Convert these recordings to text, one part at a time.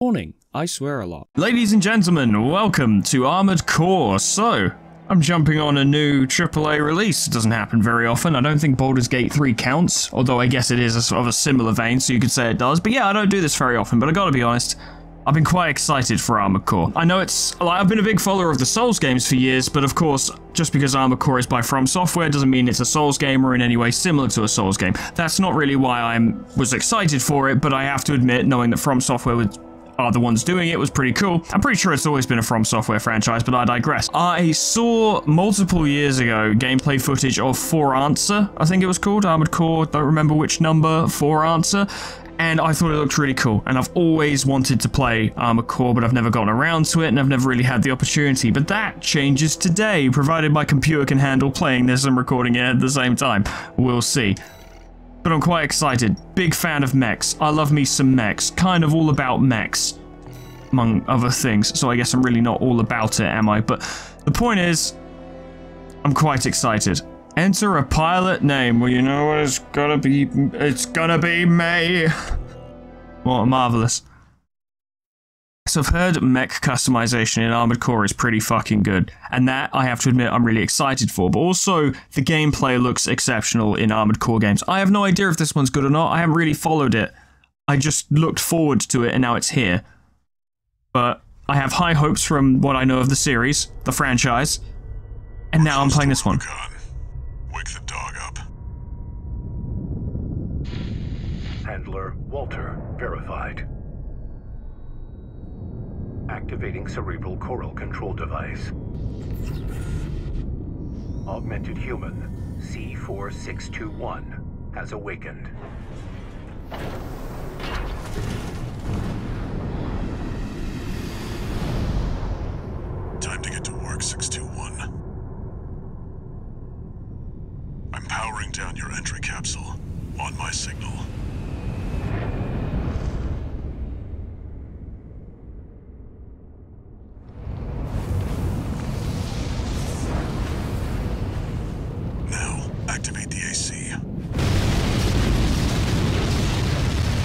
Warning, I swear a lot. Ladies and gentlemen, welcome to Armored Core. So, I'm jumping on a new AAA release. It doesn't happen very often. I don't think Baldur's Gate 3 counts, although I guess it is a sort of a similar vein, so you could say it does. But yeah, I don't do this very often, but I gotta be honest, I've been quite excited for Armored Core. I know it's, like, I've been a big follower of the Souls games for years, but of course, just because Armored Core is by FromSoftware doesn't mean it's a Souls game or in any way similar to a Souls game. That's not really why I was excited for it, but I have to admit, knowing that FromSoftware would are the ones doing it was pretty cool. I'm pretty sure it's always been a FromSoftware franchise, but I digress. I saw multiple years ago gameplay footage of For Answer, I think it was called, Armored Core, don't remember which number, For Answer, and I thought it looked really cool, and I've always wanted to play Armored Core, but I've never gotten around to it, and I've never really had the opportunity, but that changes today, provided my computer can handle playing this and recording it at the same time. We'll see. But I'm quite excited. Big fan of mechs. I love me some mechs. Kind of all about mechs, among other things. So I guess I'm really not all about it, am I? But the point is, I'm quite excited. Enter a pilot name. Well, you know what? It's gonna be. It's gonna be me. What marvelous. So I've heard mech customization in Armored Core is pretty fucking good, and that, I have to admit, I'm really excited for, but also, the gameplay looks exceptional in Armored Core games. I have no idea if this one's good or not, I haven't really followed it. I just looked forward to it, and now it's here. But I have high hopes from what I know of the series, the franchise, and now I'm playing this one. Wake the dog up. Handler Walter verified. Activating Cerebral Coral Control Device. Augmented Human, C-4621, has awakened. Time to get to work, 621. I'm powering down your entry capsule, on my signal.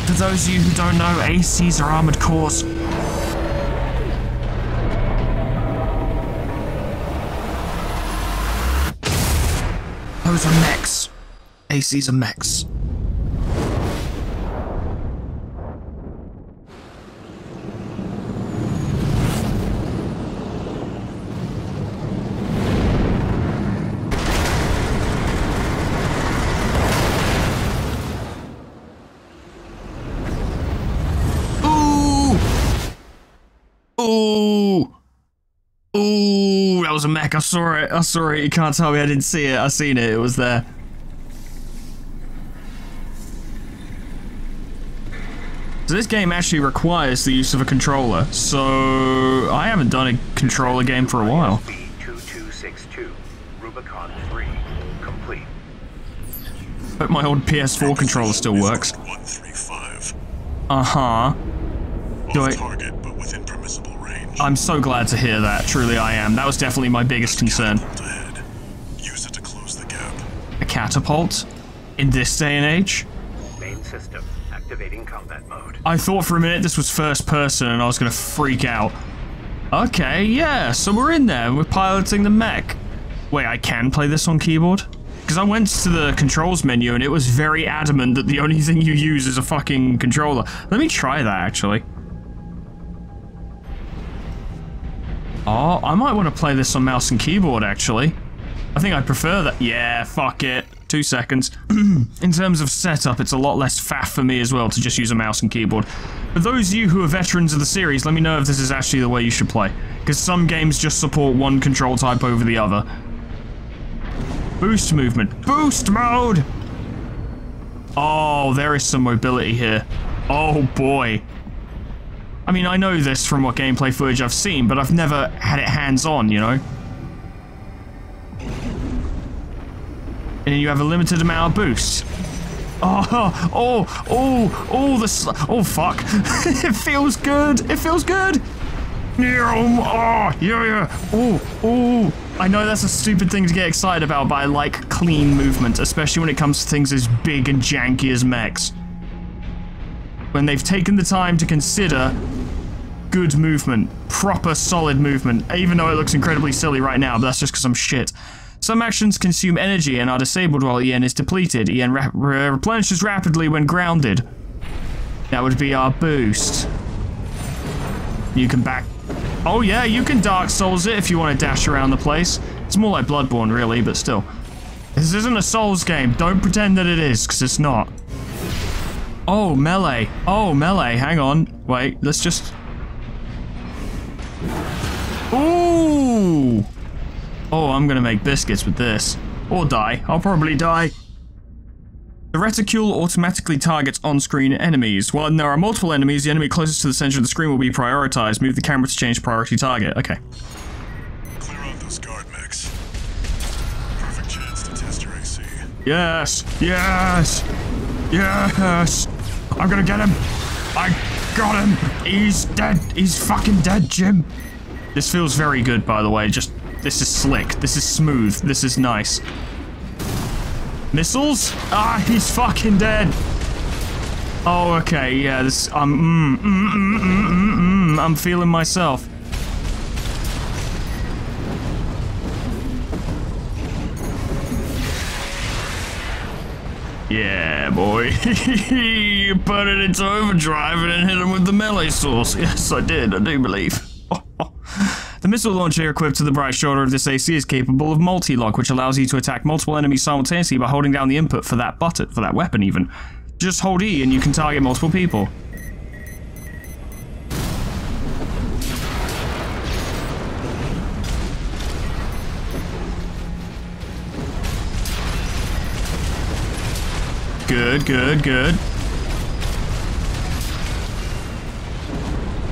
For those of you who don't know, ACs are armored cores. Those are mechs. ACs are mechs. Ooh, that was a mech. I saw it. You can't tell me I didn't see it. I seen it. It was there. So this game actually requires the use of a controller. So I haven't done a controller game for a while. RB2262, Rubicon 3, complete. But my old PS4 controller still works. 135. Uh-huh. Do I... I'm so glad to hear that, truly I am. That was definitely my biggest concern. Use it to close the gap. A catapult? In this day and age? Main system activating combat mode. I thought for a minute this was first person and I was gonna freak out. Okay, yeah, so we're in there and we're piloting the mech. Wait, I can play this on keyboard? Because I went to the controls menu and it was very adamant that the only thing you use is a fucking controller. Let me try that, actually. Oh, I might want to play this on mouse and keyboard, actually. I think I prefer that. Yeah, fuck it. 2 seconds. In terms of setup, it's a lot less faff for me as well to just use a mouse and keyboard. For those of you who are veterans of the series, let me know if this is actually the way you should play. Because some games just support one control type over the other. Boost movement. Boost mode! Oh, there is some mobility here. Oh, boy. I mean, I know this from what gameplay footage I've seen, but I've never had it hands-on, you know? And you have a limited amount of boost. Oh, oh, oh, oh, oh, fuck. It feels good. It feels good. Yeah, yeah. Oh, oh. I know that's a stupid thing to get excited about, but I like clean movement, especially when it comes to things as big and janky as mechs. When they've taken the time to consider good movement. Proper solid movement, even though it looks incredibly silly right now, but that's just because I'm shit. Some actions consume energy and are disabled while EN is depleted. EN replenishes rapidly when grounded. That would be our boost. You can back... Oh yeah, you can Dark Souls it if you want to dash around the place. It's more like Bloodborne, really, but still. This isn't a Souls game. Don't pretend that it is, because it's not. Oh, melee. Oh, melee. Hang on. Wait, let's just... Ooh! Oh, I'm going to make biscuits with this. Or die. I'll probably die. The reticule automatically targets on-screen enemies. While there are multiple enemies, the enemy closest to the center of the screen will be prioritized. Move the camera to change priority target. Okay. Clear out those guard mechs. Perfect chance to test your AC. Yes! Yes! Yes! I'm gonna get him! I got him! He's dead! He's fucking dead, Jim! This feels very good, by the way. Just... This is slick. This is smooth. This is nice. Missiles? Ah, he's fucking dead. Oh, okay, yeah, this, I'm feeling myself. Yeah, boy. You put it into overdrive and then hit him with the melee sauce. Yes, I did, I do believe. The missile launcher equipped to the right shoulder of this AC is capable of multi-lock, which allows you to attack multiple enemies simultaneously by holding down the input for that button, for that weapon even. Just hold E and you can target multiple people. Good, good, good.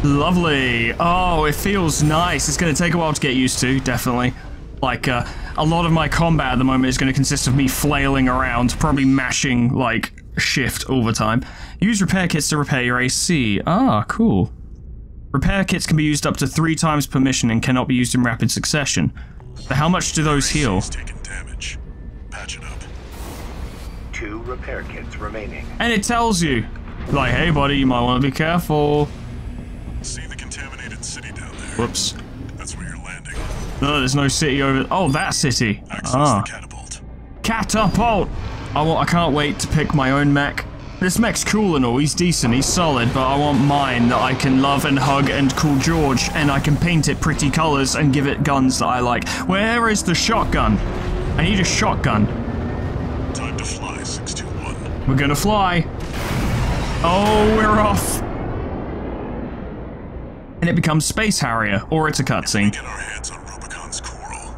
Lovely. Oh, it feels nice. It's going to take a while to get used to, definitely. Like, a lot of my combat at the moment is going to consist of me flailing around, probably mashing, like, shift all the time. Use repair kits to repair your AC. Ah, cool. Repair kits can be used up to 3 times per mission and cannot be used in rapid succession. But how much do those heal? Patch it up. 2 repair kits remaining. And it tells you, like, hey, buddy, you might want to be careful. See the contaminated city down there. Whoops. That's where you're landing. No, there's no city over... Oh, that city. Access the catapult. Catapult! I can't wait to pick my own mech. This mech's cool and all. He's decent. He's solid. But I want mine that I can love and hug and call George. And I can paint it pretty colors and give it guns that I like. Where is the shotgun? I need a shotgun. Time to fly, 621. We're gonna fly. Oh, we're off. And it becomes Space Harrier, or it's a cutscene. If we get our hands on Rubicon's Coral,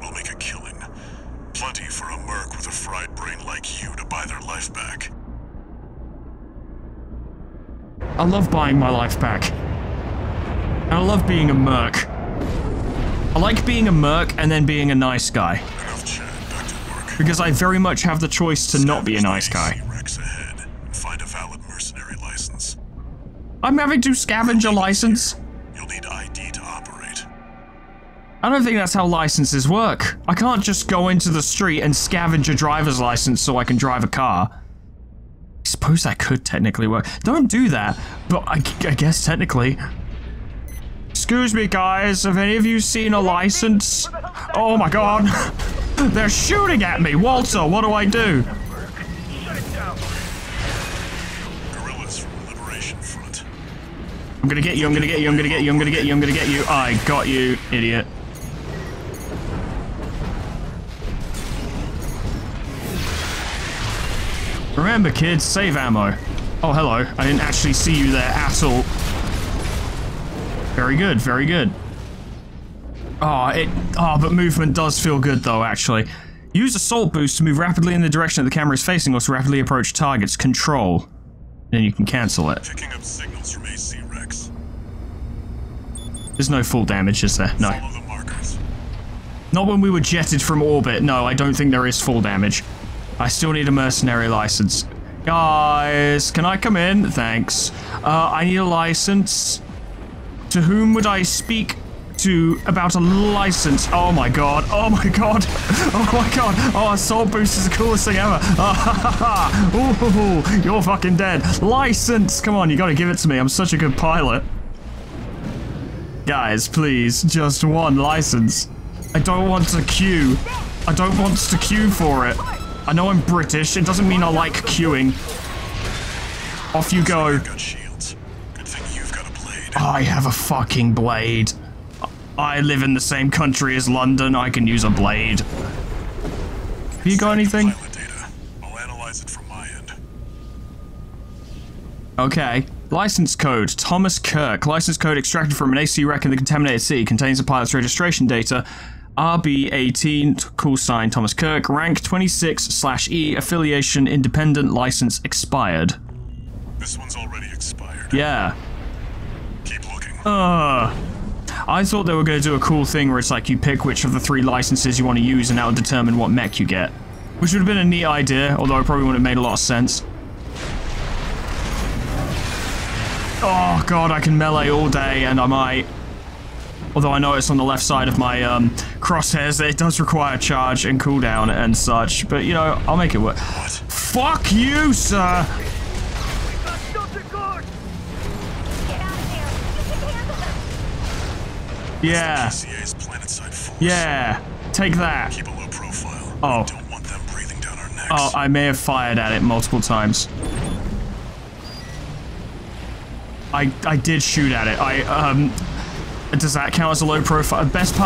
we'll make a killing. Plenty for a merc with a fried brain like you to buy their life back. I love buying my life back. And I love being a merc. I like being a merc and then being a nice guy. Enough chat, back to work. Because I very much have the choice to not be a nice guy. Rex ahead and find a valid mercenary license. I'm having to scavenge a license. You'll need ID to operate. I don't think that's how licenses work. I can't just go into the street and scavenge a driver's license so I can drive a car. I suppose that could technically work. Don't do that, but I guess technically. Excuse me, guys. Have any of you seen a license? Oh my god. They're shooting at me. Walter, what do I do? I'm gonna get you, I'm gonna get you, I'm gonna get you, I'm gonna get you, I'm gonna get you. I got you, idiot. Remember, kids, save ammo. Oh, hello. I didn't actually see you there at all. Very good, very good. Oh, but movement does feel good, though, actually. Use assault boost to move rapidly in the direction that the camera is facing or to rapidly approach targets. Control. Then you can cancel it. Picking up signals from AC Rex. There's no full damage, is there? No. Follow the markers. Not when we were jetted from orbit. No, I don't think there is full damage. I still need a mercenary license. Guys, can I come in? Thanks. I need a license. To whom would I speak to about a license? Oh my god. Oh my god. Oh my god. Oh, assault boost is the coolest thing ever. Oh, you're fucking dead. License. Come on, you gotta give it to me. I'm such a good pilot. Guys, please, just one license. I don't want to queue. I don't want to queue for it. I know I'm British. It doesn't mean I like queuing. Off you go. I have a fucking blade. I live in the same country as London. I can use a blade. Have you got anything? I'll analyze it from my end. Okay. License code, Thomas Kirk. License code extracted from an AC wreck in the contaminated sea. Contains the pilot's registration data. RB18, call sign Thomas Kirk. Rank 26/E. Affiliation independent. License expired. This one's already expired. Yeah. Keep looking. I thought they were going to do a cool thing where it's like you pick which of the 3 licenses you want to use and that will determine what mech you get. Which would have been a neat idea, although it probably wouldn't have made a lot of sense. Oh god, I can melee all day and I might. Although I noticed on the left side of my crosshairs that it does require charge and cooldown and such. But you know, I'll make it work. What? Fuck you, sir! Yeah. Yeah. Take that. Keep a low profile. Oh. We don't want them breathing down our necks. Oh, I may have fired at it multiple times. I did shoot at it. Does that count as a low profile? Best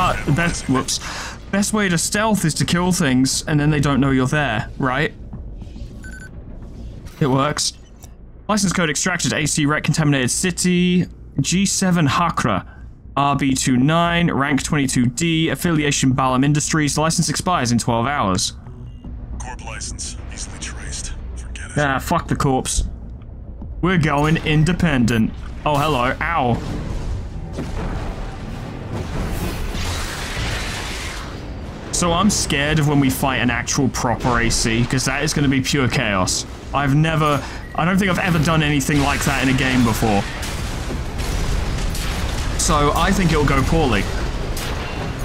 way to stealth is to kill things and then they don't know you're there, right? It works. License code extracted. AC Rec Contaminated City. G7 Hakra. RB29, rank 22D, affiliation Balam Industries, license expires in 12 hours. Corp license, easily traced. Forget it. Nah, fuck the corpse. We're going independent. Oh, hello. Ow. So I'm scared of when we fight an actual proper AC, because that is going to be pure chaos. I don't think I've ever done anything like that in a game before. So I think it'll go poorly.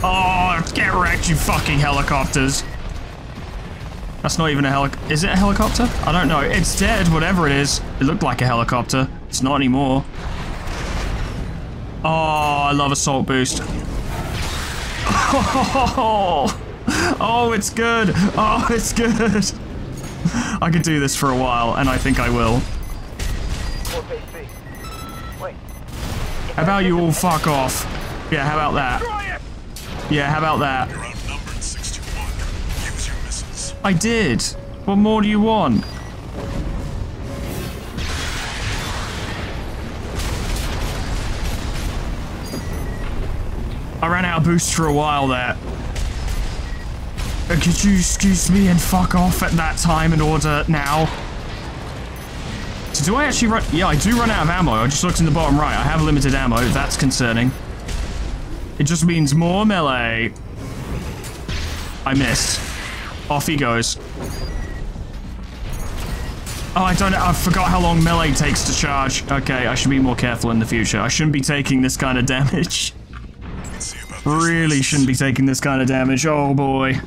Oh, get wrecked, you fucking helicopters. That's not even a helicopter. Is it a helicopter? I don't know. It's dead, whatever it is. It looked like a helicopter. It's not anymore. Oh, I love assault boost. Oh, it's good. Oh, it's good. I could do this for a while, and I think I will. How about you all fuck off? Yeah, how about that? Yeah, how about that? You're outnumbered 6-1. Use your missiles. I did. What more do you want? I ran out of boost for a while there. Could you excuse me and fuck off at that time in order now? So do I actually run? Yeah, I do run out of ammo. I just looked in the bottom right. I have limited ammo. That's concerning. It just means more melee. I missed. Off he goes. Oh, I don't know. I forgot how long melee takes to charge. Okay, I should be more careful in the future. I shouldn't be taking this kind of damage. Really shouldn't be taking this kind of damage. Oh, boy.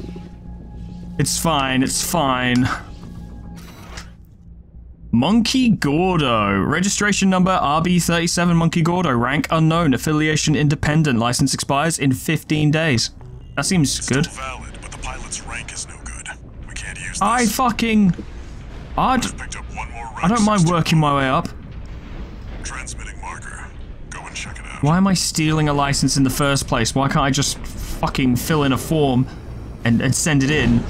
It's fine. It's fine. Monkey Gordo. Registration number RB37 Monkey Gordo. Rank unknown. Affiliation independent. License expires in 15 days. That seems good. Still valid, but the pilot's rank is no good. We can't use this. I don't mind working my way up. Transmitting marker. Go and check it out. Why am I stealing a license in the first place? Why can't I just fucking fill in a form and send it in?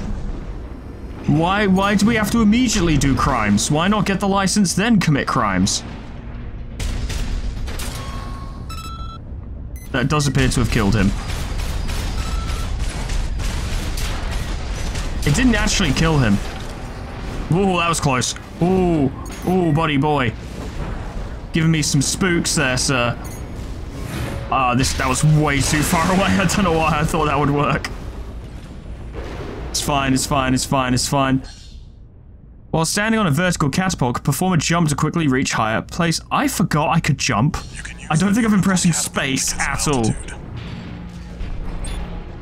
Why do we have to immediately do crimes? Why not get the license, then commit crimes? That does appear to have killed him. It didn't actually kill him. Ooh, that was close. Ooh, ooh, buddy boy. Giving me some spooks there, sir. Ah, that was way too far away. I don't know why I thought that would work. It's fine, it's fine, it's fine, it's fine. While standing on a vertical catapult, perform a jump to quickly reach higher place. I forgot I could jump. I don't think I've been pressing space at all.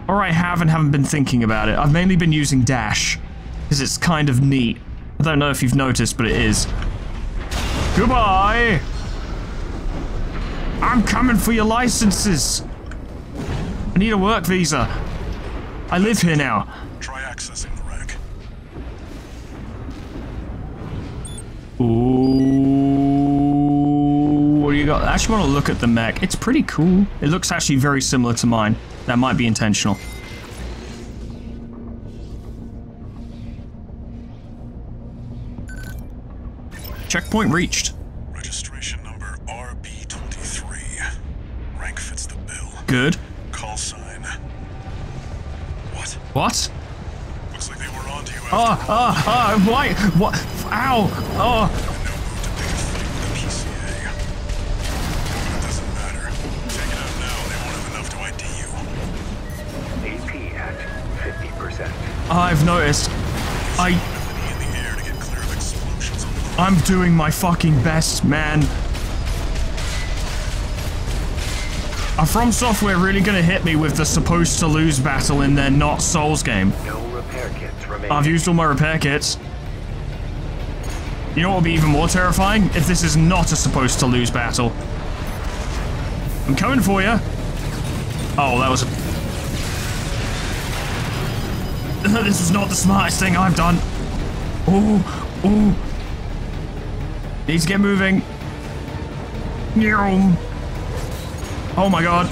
Or I have and haven't been thinking about it. I've mainly been using dash. Because it's kind of neat. I don't know if you've noticed, but it is. Goodbye! I'm coming for your licenses. I need a work visa. I live here now. Try accessing the rack. Ooh, what do you got? I actually want to look at the mech. It's pretty cool. It looks actually very similar to mine. That might be intentional. Checkpoint reached. Registration number RB23. Rank fits the bill. Good. Call sign. What? What? Looks like they were onto you. Why? What? Ow! Oh. I've noticed. I'm doing my fucking best, man. Are FromSoftware really gonna hit me with the supposed to lose battle in their not Souls game? No repair kits remaining. I've used all my repair kits. You know what would be even more terrifying? If this is not a supposed to lose battle. I'm coming for you. Oh, that was a... This was not the smartest thing I've done. Oh, oh. Need to get moving. Oh my god.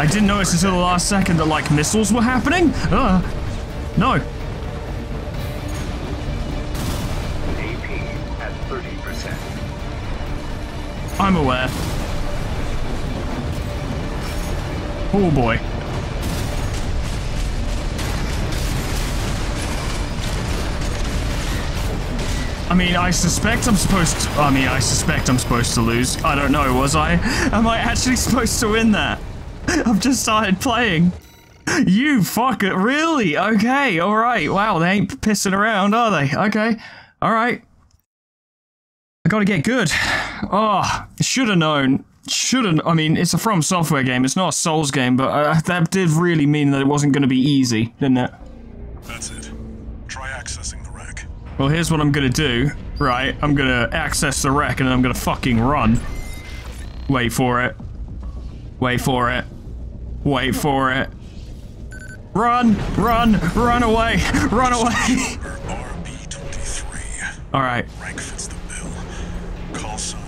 I didn't notice until the last second that, like, missiles were happening. No. AP at 30%. I'm aware. Oh boy. I mean, I suspect I'm supposed to lose. I don't know, was I? Am I actually supposed to win that? I've just started playing. You fucker, really? Okay, alright. Wow, they ain't pissing around, are they? Okay, alright. I gotta get good. Oh, should've known. I mean, it's a From Software game, it's not a Souls game, but that did really mean that it wasn't going to be easy, didn't it? That's it. Try accessing the rack. Well, here's what I'm going to do. Right, I'm going to access the rack and then I'm going to fucking run. Wait for it. Wait for it. Wait for it. Run! Run! Run away! Run away! RB23. Alright. Rank fits the bill. Call sign.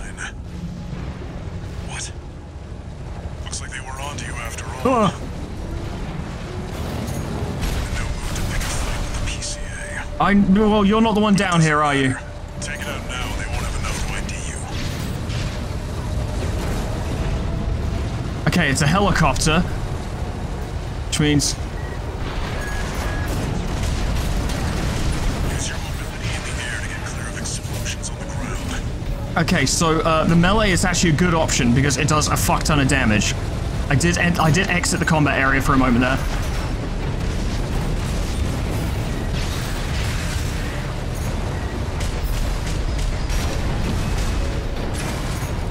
Well, you're not the one down here, are you? Take it out now. They won't have enough to ID you. Okay, it's a helicopter, which means use your mobility in the air to get clear of explosions on the ground. Okay, so the melee is actually a good option because it does a fuck ton of damage. I did exit the combat area for a moment there.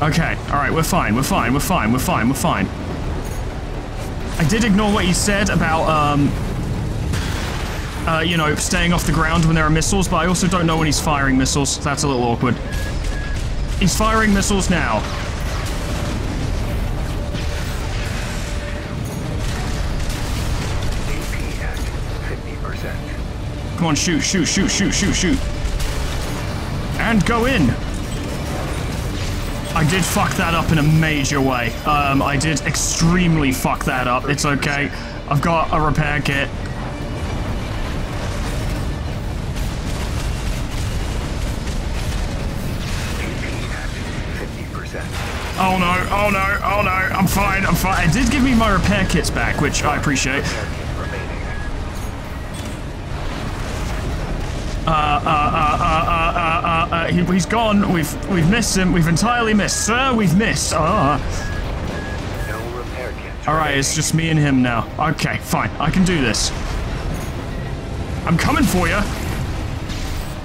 Okay, alright, we're fine. I did ignore what you said about, you know, staying off the ground when there are missiles, but I also don't know when he's firing missiles. That's a little awkward. He's firing missiles now. Come on, shoot. And go in. I did fuck that up in a major way. I did extremely fuck that up. It's okay. I've got a repair kit. Oh no, oh no, oh no. I'm fine. It did give me my repair kits back, which I appreciate. He's gone. We've missed him. We've entirely missed, sir. We've missed. No repair kit. All right, it's just me and him now. Okay, fine. I can do this. I'm coming for you.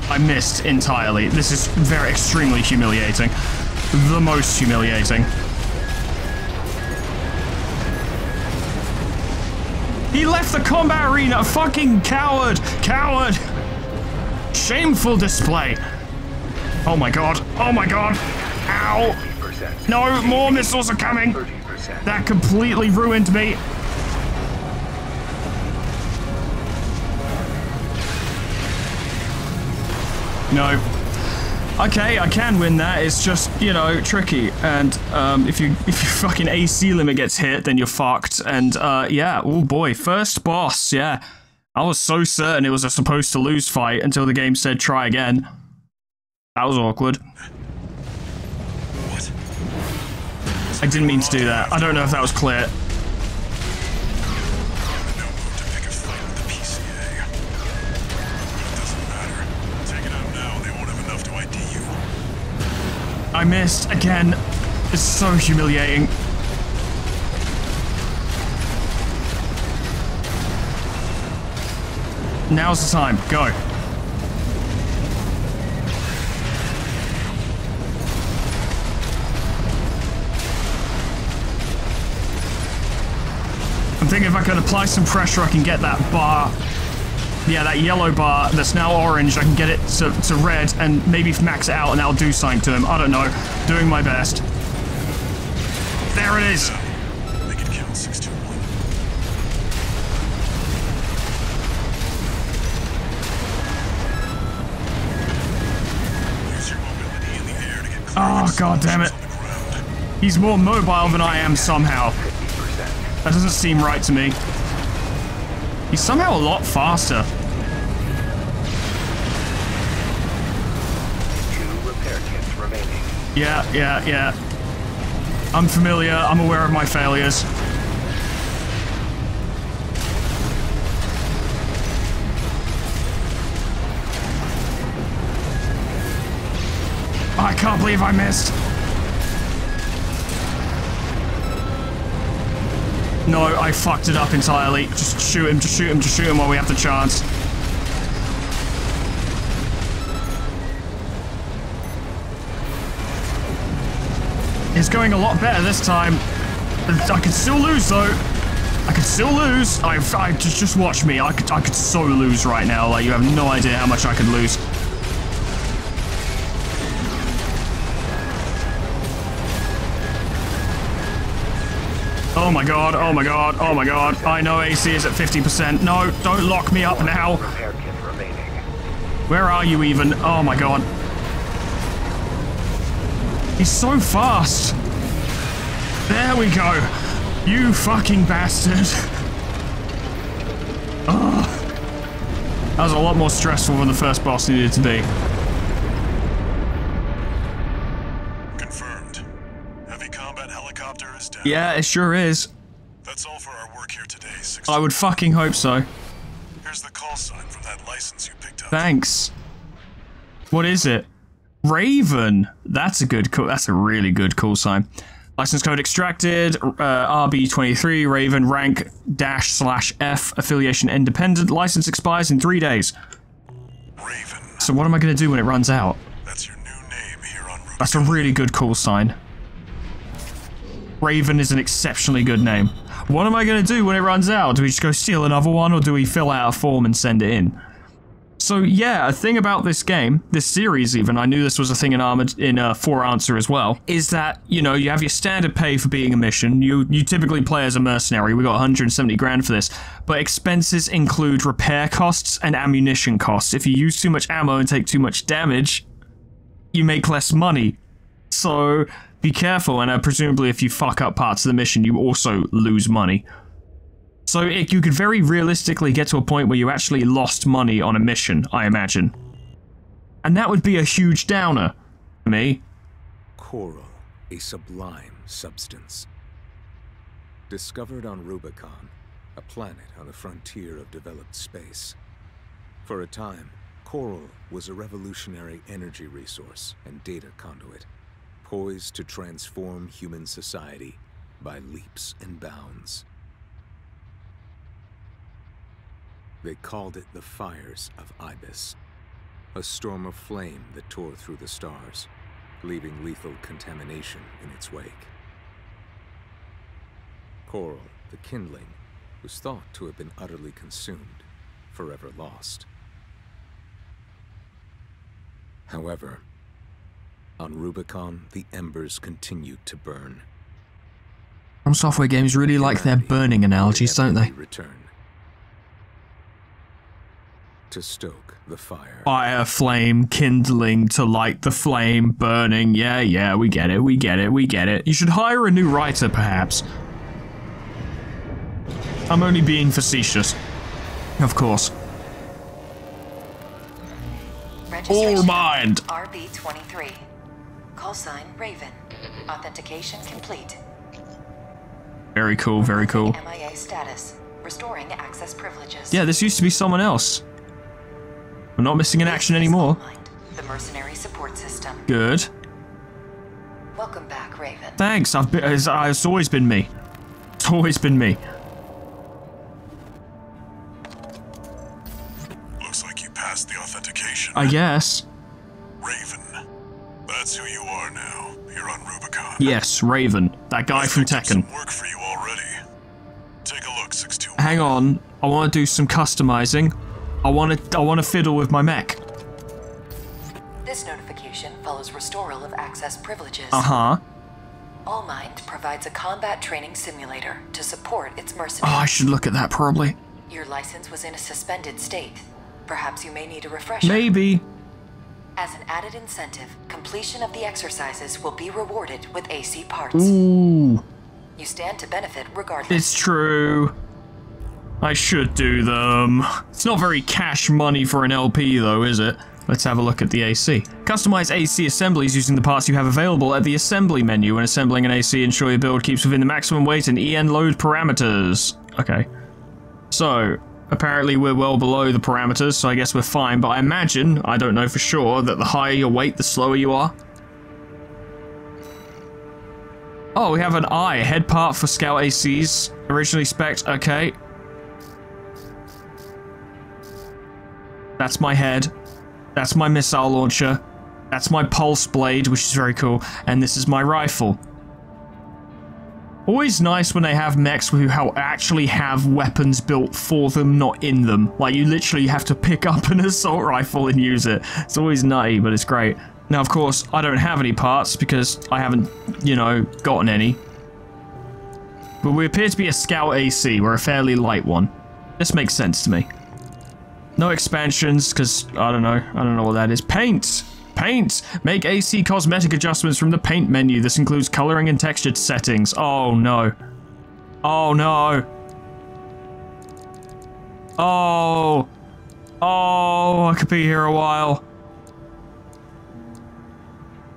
I missed entirely. This is extremely humiliating. The most humiliating. He left the combat arena. Fucking coward. Shameful display. Oh my god. Oh my god. Ow. No, more missiles are coming. That completely ruined me. No. Okay, I can win that. It's just, you know, tricky. And if your fucking AC limit gets hit, then you're fucked. And yeah, oh boy, first boss, yeah. I was so certain it was a supposed to lose fight until the game said try again. That was awkward. What? I didn't mean to do that. I don't know if that was clear. I missed again. It's so humiliating. Now's the time. Go. I'm thinking if I can apply some pressure, I can get that bar. Yeah, that yellow bar that's now orange, I can get it to red and maybe max it out and that'll do something to him. I don't know. Doing my best. There it is. They could count 621. Use your mobility in the air to get clear. Oh, god damn it. He's more mobile than I am somehow. That doesn't seem right to me. He's somehow a lot faster. Two repair kits remaining. Yeah. I'm familiar. I'm aware of my failures. I can't believe I missed. No, I fucked it up entirely. Just shoot him, just shoot him, just shoot him while we have the chance. It's going a lot better this time. I could still lose though. I could still lose. I just watch me. I could so lose right now. Like, you have no idea how much I could lose. Oh my god, oh my god, oh my god. I know AC is at 50%. No, don't lock me up now. Where are you even? Oh my god. He's so fast. There we go. You fucking bastard. Oh. That was a lot more stressful than the first boss needed to be. Yeah, it sure is. That's all for our work here today. I would fucking hope so. Here's the call sign from that license you picked up. Thanks. What is it? Raven. That's a good call. That's a really good call sign. License code extracted. RB23 Raven rank -/F affiliation independent. License expires in 3 days. Raven. So what am I going to do when it runs out? That's your new name here on Rubicon. That's a really good call sign. Raven is an exceptionally good name. What am I going to do when it runs out? Do we just go steal another one, or do we fill out a form and send it in? So yeah, a thing about this game, this series even, I knew this was a thing in For Answer as well, is that, you know, you have your standard pay for being a mission. You typically play as a mercenary. We got 170 grand for this, but expenses include repair costs and ammunition costs. If you use too much ammo and take too much damage, you make less money. So be careful, and presumably if you fuck up parts of the mission, you also lose money. So you could very realistically get to a point where you actually lost money on a mission, I imagine. And that would be a huge downer to me. Coral, a sublime substance. Discovered on Rubicon, a planet on the frontier of developed space. For a time, coral was a revolutionary energy resource and data conduit, poised to transform human society by leaps and bounds. They called it the Fires of Ibis, a storm of flame that tore through the stars, leaving lethal contamination in its wake. Coral, the kindling, was thought to have been utterly consumed, forever lost. However, On Rubicon, the embers continued to burn. FromSoftware games really like their burning analogies, don't they? Return. To stoke the fire. Fire, flame, kindling, to light the flame, burning. Yeah, yeah, we get it, we get it, we get it. You should hire a new writer, perhaps. I'm only being facetious. Of course. Allmind! RB23. Call sign Raven. Authentication complete. Very cool, very cool. MIA status. Restoring access privileges. Yeah, this used to be someone else. We're not missing an action anymore. The mercenary support system. Good. Welcome back, Raven. Thanks. It's always been me. It's always been me. Looks like you passed the authentication. I guess. Raven. That's who you are now. You're on Rubicon. Yes, Raven. That guy from Tekken. Some work for you already. Take a look, 621. Hang on. I want to do some customizing. I want to fiddle with my mech. This notification follows restoral of access privileges. Uh-huh. Allmind provides a combat training simulator to support its mercenaries. Oh, I should look at that probably. Your license was in a suspended state. Perhaps you may need a refresher. Maybe. As an added incentive, completion of the exercises will be rewarded with AC parts. Ooh. You stand to benefit regardless. It's true. I should do them. It's not very cash money for an LP though, is it? Let's have a look at the AC. Customize AC assemblies using the parts you have available at the assembly menu. When assembling an AC, ensure your build keeps within the maximum weight and EN load parameters. Okay. So, apparently we're well below the parameters, so I guess we're fine, but I imagine, I don't know for sure, that the higher your weight, the slower you are. Oh, we have an eye, head part for scout ACs. Originally spec'd, okay. That's my head. That's my missile launcher. That's my pulse blade, which is very cool. And this is my rifle. Always nice when they have mechs who actually have weapons built for them, not in them. Like, you literally have to pick up an assault rifle and use it. It's always nutty, but it's great. Now, of course, I don't have any parts because I haven't, you know, gotten any. But we appear to be a scout AC. We're a fairly light one. This makes sense to me. No expansions, because I don't know what that is. Paint! Paint! Make AC cosmetic adjustments from the paint menu. This includes coloring and textured settings. Oh no. Oh no. Oh. Oh, I could be here a while.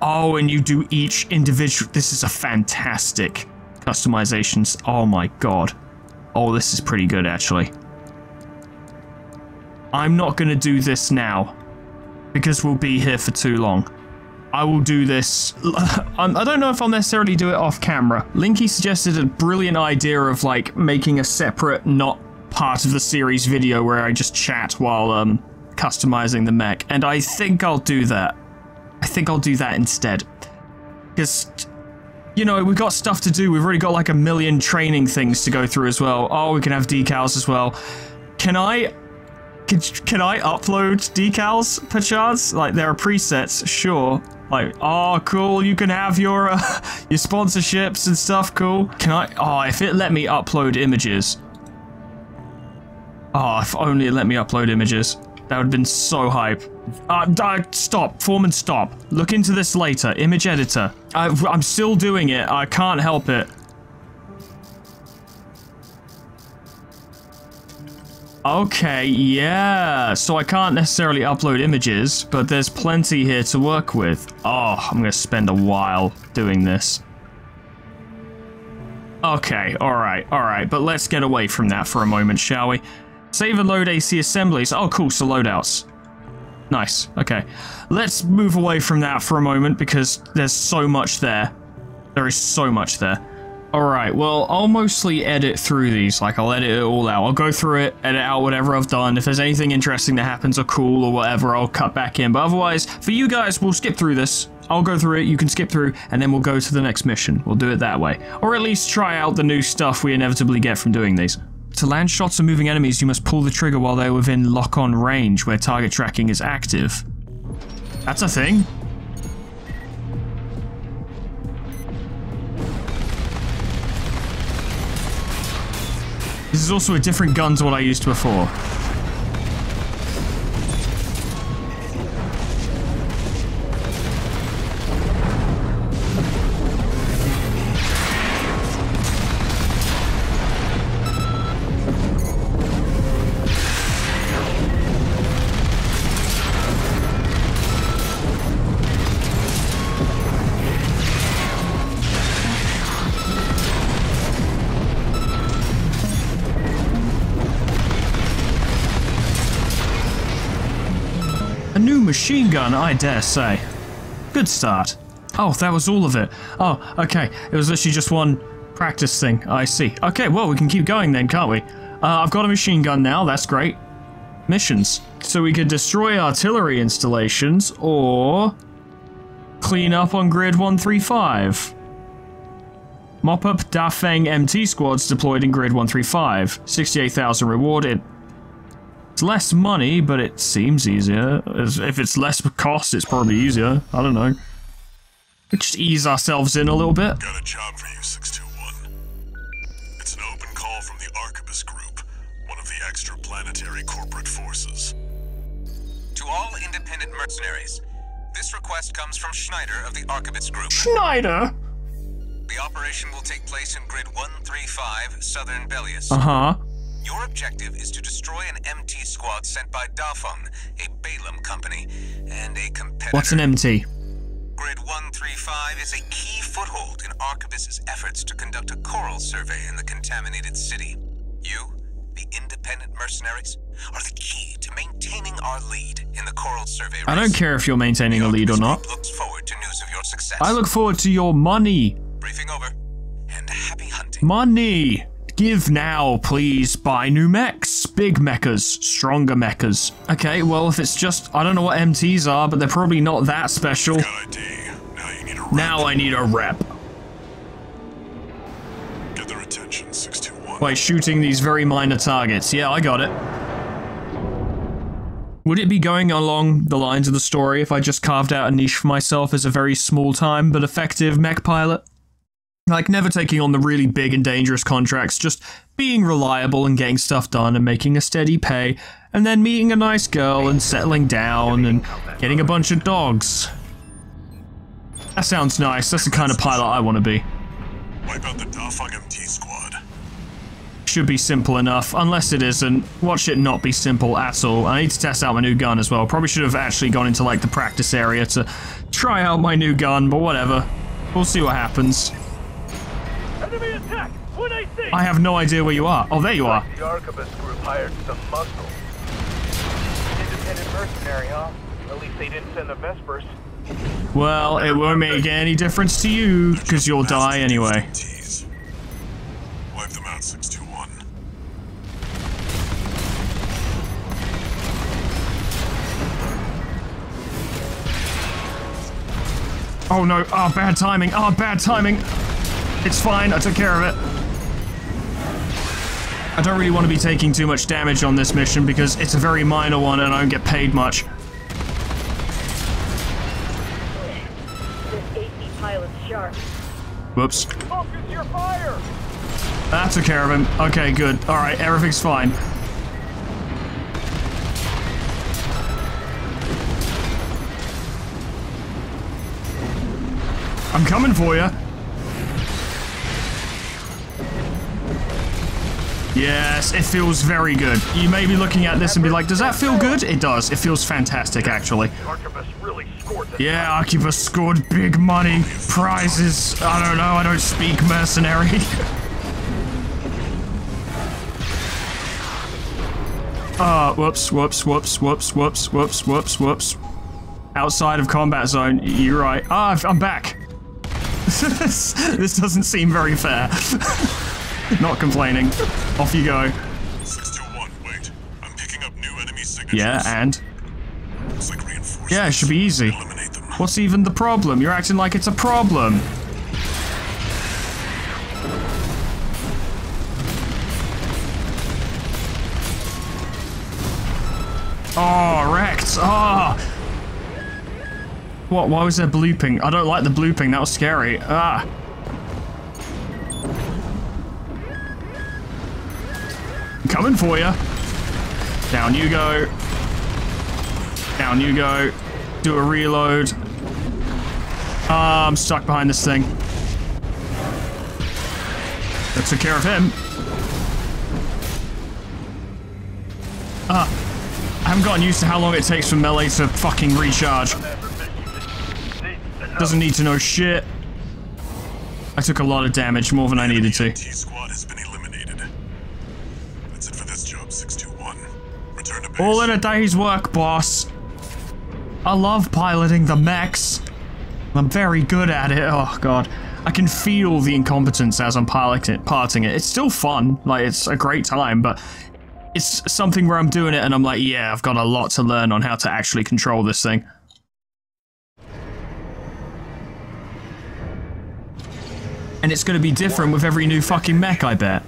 Oh, and you do each individual. This is a fantastic customizations. Oh my god. Oh, this is pretty good actually. I'm not going to do this now, because we'll be here for too long. I will do this... I don't know if I'll necessarily do it off camera. Linky suggested a brilliant idea of, like, making a separate, not part of the series video where I just chat while customizing the mech, and I think I'll do that. I think I'll do that instead. Because, you know, we've got stuff to do. We've already got, like, a million training things to go through as well. Oh, we can have decals as well. Can I upload decals, perchance? Like, there are presets, sure. Like, oh, cool, you can have your sponsorships and stuff, cool. Can I... Oh, if it let me upload images. Oh, if only it let me upload images. That would have been so hype. Stop. Foreman, stop. Look into this later. Image editor. I'm still doing it. I can't help it. Okay, yeah, so I can't necessarily upload images, but there's plenty here to work with. Oh, I'm going to spend a while doing this. Okay, alright, but let's get away from that for a moment, shall we? Save and load AC assemblies. Oh, cool, so loadouts. Nice, okay. Let's move away from that for a moment, because there's so much there. There is so much there. Alright, well, I'll mostly edit through these, like, I'll edit it all out. I'll go through it, edit out whatever I've done. If there's anything interesting that happens or cool or whatever, I'll cut back in. But otherwise, for you guys, we'll skip through this. I'll go through it, you can skip through, and then we'll go to the next mission. We'll do it that way. Or at least try out the new stuff we inevitably get from doing these. To land shots of moving enemies, you must pull the trigger while they're within lock-on range, where target tracking is active. That's a thing. This is also a different gun to what I used before. Machine gun, I dare say. Good start. Oh, that was all of it. Oh, okay. It was literally just one practice thing. I see. Okay, well, we can keep going then, can't we? I've got a machine gun now. That's great. Missions. So we could destroy artillery installations or clean up on Grid 135. Mop up Dafeng MT squads deployed in Grid 135. 68,000 rewarded. It's less money, but it seems easier. If it's less cost, it's probably easier. I don't know. We just ease ourselves in a little bit. Got a job for you, 621. It's an open call from the Archibus Group, one of the extraplanetary corporate forces. To all independent mercenaries, this request comes from Schneider of the Archibus Group. Schneider? The operation will take place in Grid 135, Southern Bellius. Uh-huh. Your objective is to destroy an MT squad sent by Dafeng, a Balam company, and a competitor. What's an MT? Grid 135 is a key foothold in Archibus's efforts to conduct a coral survey in the contaminated city. You, the independent mercenaries, are the key to maintaining our lead in the coral survey race. I don't care if you're maintaining a lead or not. Looks forward to news of your success. I look forward to your money. Briefing over, and happy hunting. Money! Give now, please. Buy new mechs. Big mechas. Stronger mechas. Okay, well, if it's just... I don't know what MTs are, but they're probably not that special. Now I need a rep. Get their attention, 621. By shooting these very minor targets. Yeah, I got it. Would it be going along the lines of the story if I just carved out a niche for myself as a very small-time but effective mech pilot? Like, never taking on the really big and dangerous contracts, just being reliable and getting stuff done and making a steady pay, and then meeting a nice girl and settling down and getting a bunch of dogs. That sounds nice. That's the kind of pilot I want to be. Wipe out the Dafeng MT squad. Should be simple enough, unless it isn't. Watch it not be simple at all. I need to test out my new gun as well. Probably should have actually gone into, like, the practice area to try out my new gun, but whatever. We'll see what happens. I have no idea where you are. Oh, there you are. The Archibus Group hired some muscle. Independent mercenary, huh? At least they didn't send the Vespers. Well, it won't make any difference to you, because you'll die anyway. Wipe them out, 621. Oh no! Ah, oh, bad timing. Ah, oh, bad timing. It's fine. I took care of it. I don't really want to be taking too much damage on this mission because it's a very minor one and I don't get paid much. Whoops. That took care of him. Okay, good. Alright, everything's fine. I'm coming for you. Yes, it feels very good. You may be looking at this and be like, does that feel good? It does. It feels fantastic, actually. Yeah, Archibus scored big money, prizes. I don't know, I don't speak mercenary. Whoops, whoops, whoops, whoops, whoops, whoops, whoops, whoops. Outside of combat zone, you're right. Ah, I'm back. This doesn't seem very fair. Not complaining. Off you go. 621, wait. I'm picking up new enemy signatures. Yeah, and? Looks like reinforcements. Yeah, it should be easy. Eliminate them. What's even the problem? You're acting like it's a problem. Oh, wrecked. Ah. Oh. What? Why was there blooping? I don't like the blooping. That was scary. Ah. Coming for you. Down you go. Down you go. Do a reload. I'm stuck behind this thing. That took care of him. I haven't gotten used to how long it takes for melee to fucking recharge. Doesn't need to know shit. I took a lot of damage, more than I needed to. All in a day's work, boss. I love piloting the mechs. I'm very good at it. Oh god, I can feel the incompetence as I'm piloting it. It's still fun, like it's a great time, but it's something where I'm doing it and I'm like, yeah, I've got a lot to learn on how to actually control this thing. And it's going to be different with every new fucking mech, I bet.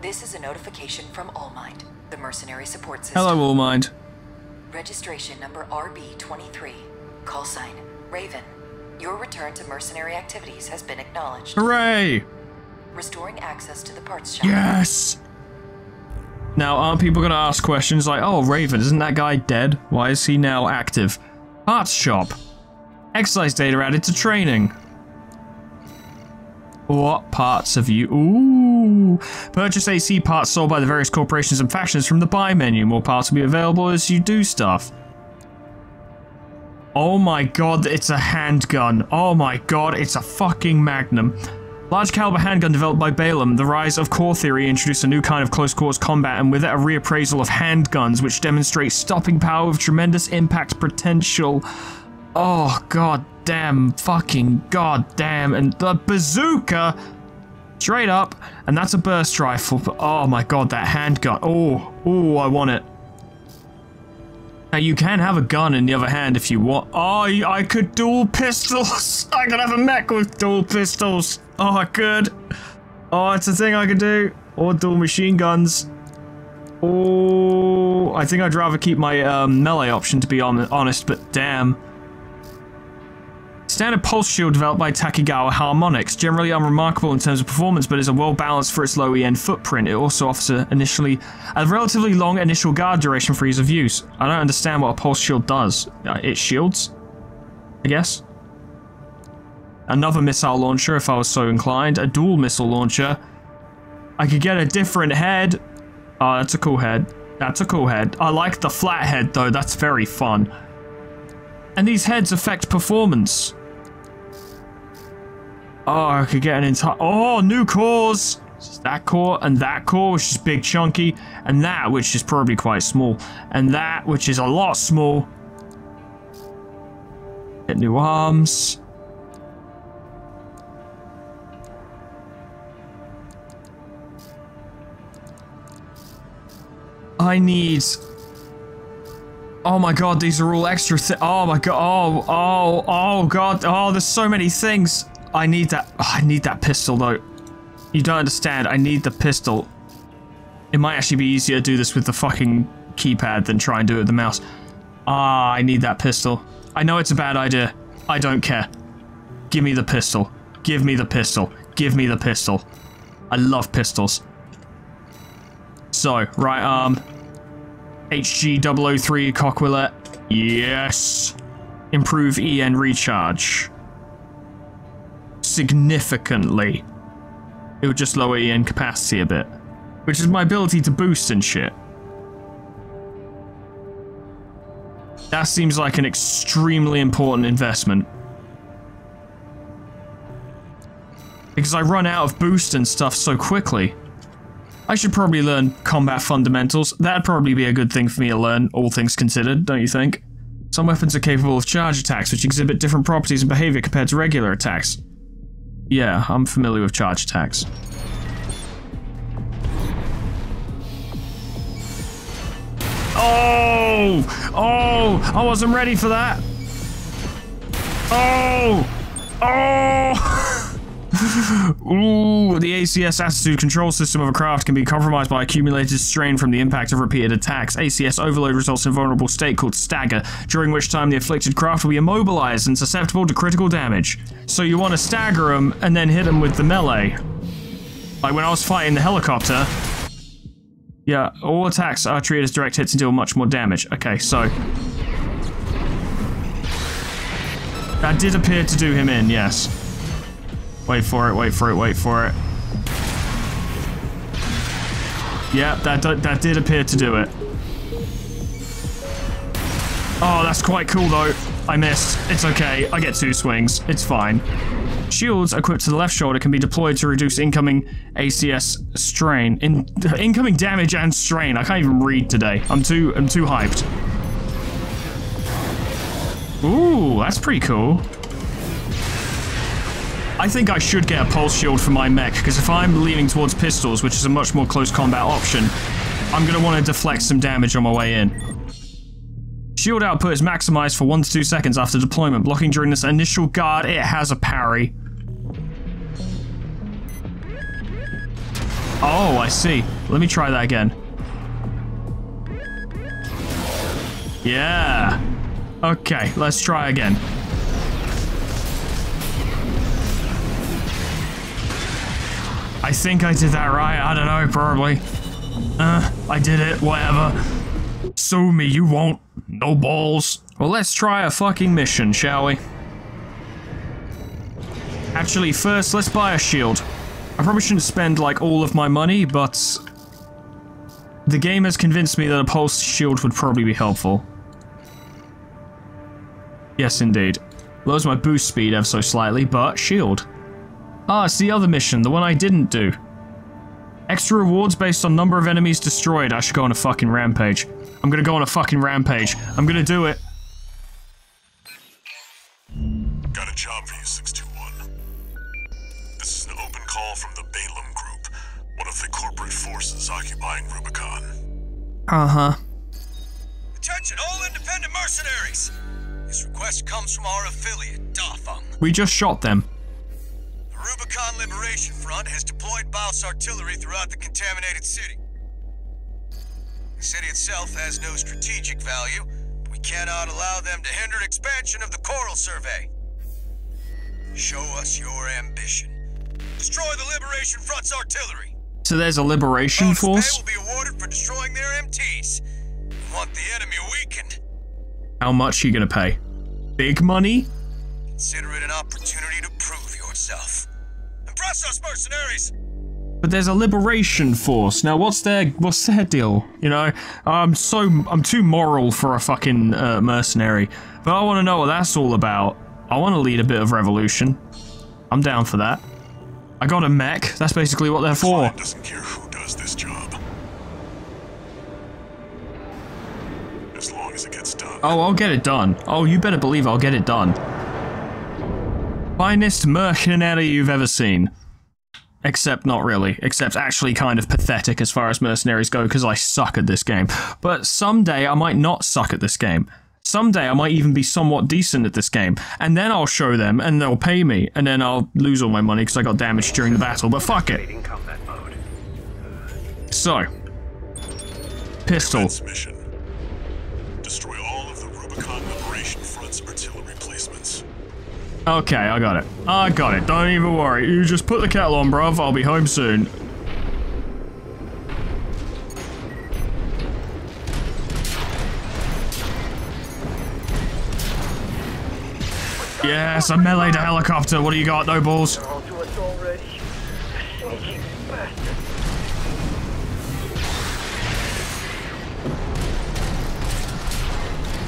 This is a notification from Allmind, the mercenary support system. Hello, Allmind. Registration number RB23. Call sign Raven. Your return to mercenary activities has been acknowledged. Hooray! Restoring access to the parts shop. Yes! Now, aren't people going to ask questions like, oh, Raven, isn't that guy dead? Why is he now active? Parts shop. Exercise data added to training. What parts of you? Ooh. Purchase AC parts sold by the various corporations and factions from the buy menu. More parts will be available as you do stuff. Oh my god, it's a handgun. Oh my god, it's a fucking magnum. Large caliber handgun developed by Balam. The rise of core theory introduced a new kind of close quarters combat, and with it a reappraisal of handguns, which demonstrates stopping power with tremendous impact potential. Oh god. Damn, fucking goddamn, and the bazooka straight up, and that's a burst rifle. But oh my god, that handgun. Oh, I want it. Now you can have a gun in the other hand if you want. Oh, I could dual pistols. I could have a mech with dual pistols. Oh, I could. Oh, it's a thing I could do. Or dual machine guns. Oh, I think I'd rather keep my melee option, to be honest, but damn. Standard pulse shield developed by Takigawa Harmonics, generally unremarkable in terms of performance, but is a well balanced for its low EN footprint. It also offers a relatively long initial guard duration for ease of use. I don't understand what a pulse shield does. It shields, I guess. Another missile launcher, if I was so inclined. A dual missile launcher. I could get a different head. Oh, that's a cool head. That's a cool head. I like the flat head though. That's very fun. And these heads affect performance. Oh, I could get an entire... Oh, new cores! That core, which is big chunky. And that, which is probably quite small. And that, which is a lot small. Get new arms. I need... Oh my god, these are all extra oh my god, oh god, oh, there's so many things. I need that, oh, I need that pistol though. You don't understand, I need the pistol. It might actually be easier to do this with the fucking keypad than try and do it with the mouse. Ah, I need that pistol. I know it's a bad idea. I don't care. Give me the pistol. Give me the pistol. Give me the pistol. I love pistols. So, right arm. HG 003 Coquillette. Yes. Improve EN recharge. Significantly. It would just lower EN capacity a bit. Which is my ability to boost and shit. That seems like an extremely important investment. Because I run out of boost and stuff so quickly. I should probably learn combat fundamentals. That'd probably be a good thing for me to learn, all things considered, don't you think? Some weapons are capable of charge attacks, which exhibit different properties and behavior compared to regular attacks. Yeah, I'm familiar with charge attacks. Oh, I wasn't ready for that. Oh. Ooh, the ACS attitude control system of a craft can be compromised by accumulated strain from the impact of repeated attacks. ACS overload results in a vulnerable state called stagger, during which time the afflicted craft will be immobilized and susceptible to critical damage. So you want to stagger them and then hit them with the melee. Like when I was fighting the helicopter. Yeah, all attacks are treated as direct hits and deal much more damage. Okay, so that did appear to do him in, yes. Wait for it, wait for it, wait for it. Yeah, that did appear to do it. Oh, that's quite cool though. I missed. It's okay. I get two swings. It's fine. Shields equipped to the left shoulder can be deployed to reduce incoming ACS strain. Incoming damage and strain. I can't even read today. I'm too hyped. Ooh, that's pretty cool. I think I should get a pulse shield for my mech, because if I'm leaning towards pistols, which is a much more close combat option, I'm going to want to deflect some damage on my way in. Shield output is maximized for 1 to 2 seconds after deployment. Blocking during this initial guard, it has a parry. Oh, I see. Let me try that again. Yeah. Okay, let's try again. I think I did that right. I don't know, probably. I did it, whatever. Sue me, you won't. No balls. Well, let's try a fucking mission, shall we? Actually, first, let's buy a shield. I probably shouldn't spend, like, all of my money, but the game has convinced me that a pulse shield would probably be helpful. Yes, indeed. Lowers my boost speed ever so slightly, but shield. Ah, it's the other mission, the one I didn't do. Extra rewards based on number of enemies destroyed. I should go on a fucking rampage. I'm gonna go on a fucking rampage. I'm gonna do it. Got a job for you, 621. This is an open call from the Balam Group, one of the corporate forces occupying Rubicon. Uh-huh. Attention all independent mercenaries! This request comes from our affiliate, Dafung. We just shot them. The Rubicon Liberation Front has deployed Baus artillery throughout the contaminated city. The city itself has no strategic value. We cannot allow them to hinder expansion of the Coral Survey. Show us your ambition. Destroy the Liberation Front's artillery. So there's a Liberation Force? Bonus pay will be awarded for destroying their MTs. We want the enemy weakened. How much are you gonna pay? Big money? Consider it an opportunity to prove yourself. Impress us, mercenaries! But there's a Liberation Force. Now, what's their deal? You know, I'm too moral for a fucking mercenary. But I want to know what that's all about. I want to lead a bit of revolution. I'm down for that. I got a mech. That's basically what they're for. Client doesn't care who does this job. As long as it gets done. Oh, I'll get it done. Oh, you better believe I'll get it done. Finest mercenary you've ever seen. Except not really. Except actually kind of pathetic as far as mercenaries go, because I suck at this game. But someday I might not suck at this game. Someday I might even be somewhat decent at this game. And then I'll show them, and they'll pay me. And then I'll lose all my money because I got damaged during the battle, but fuck it. So. Pistol. Mission. Destroy all of the Rubicon Liberation Front's artillery placements. Okay, I got it. I got it. Don't even worry. You just put the kettle on, bruv. I'll be home soon. Yes, I melee'd a helicopter. What do you got? No balls.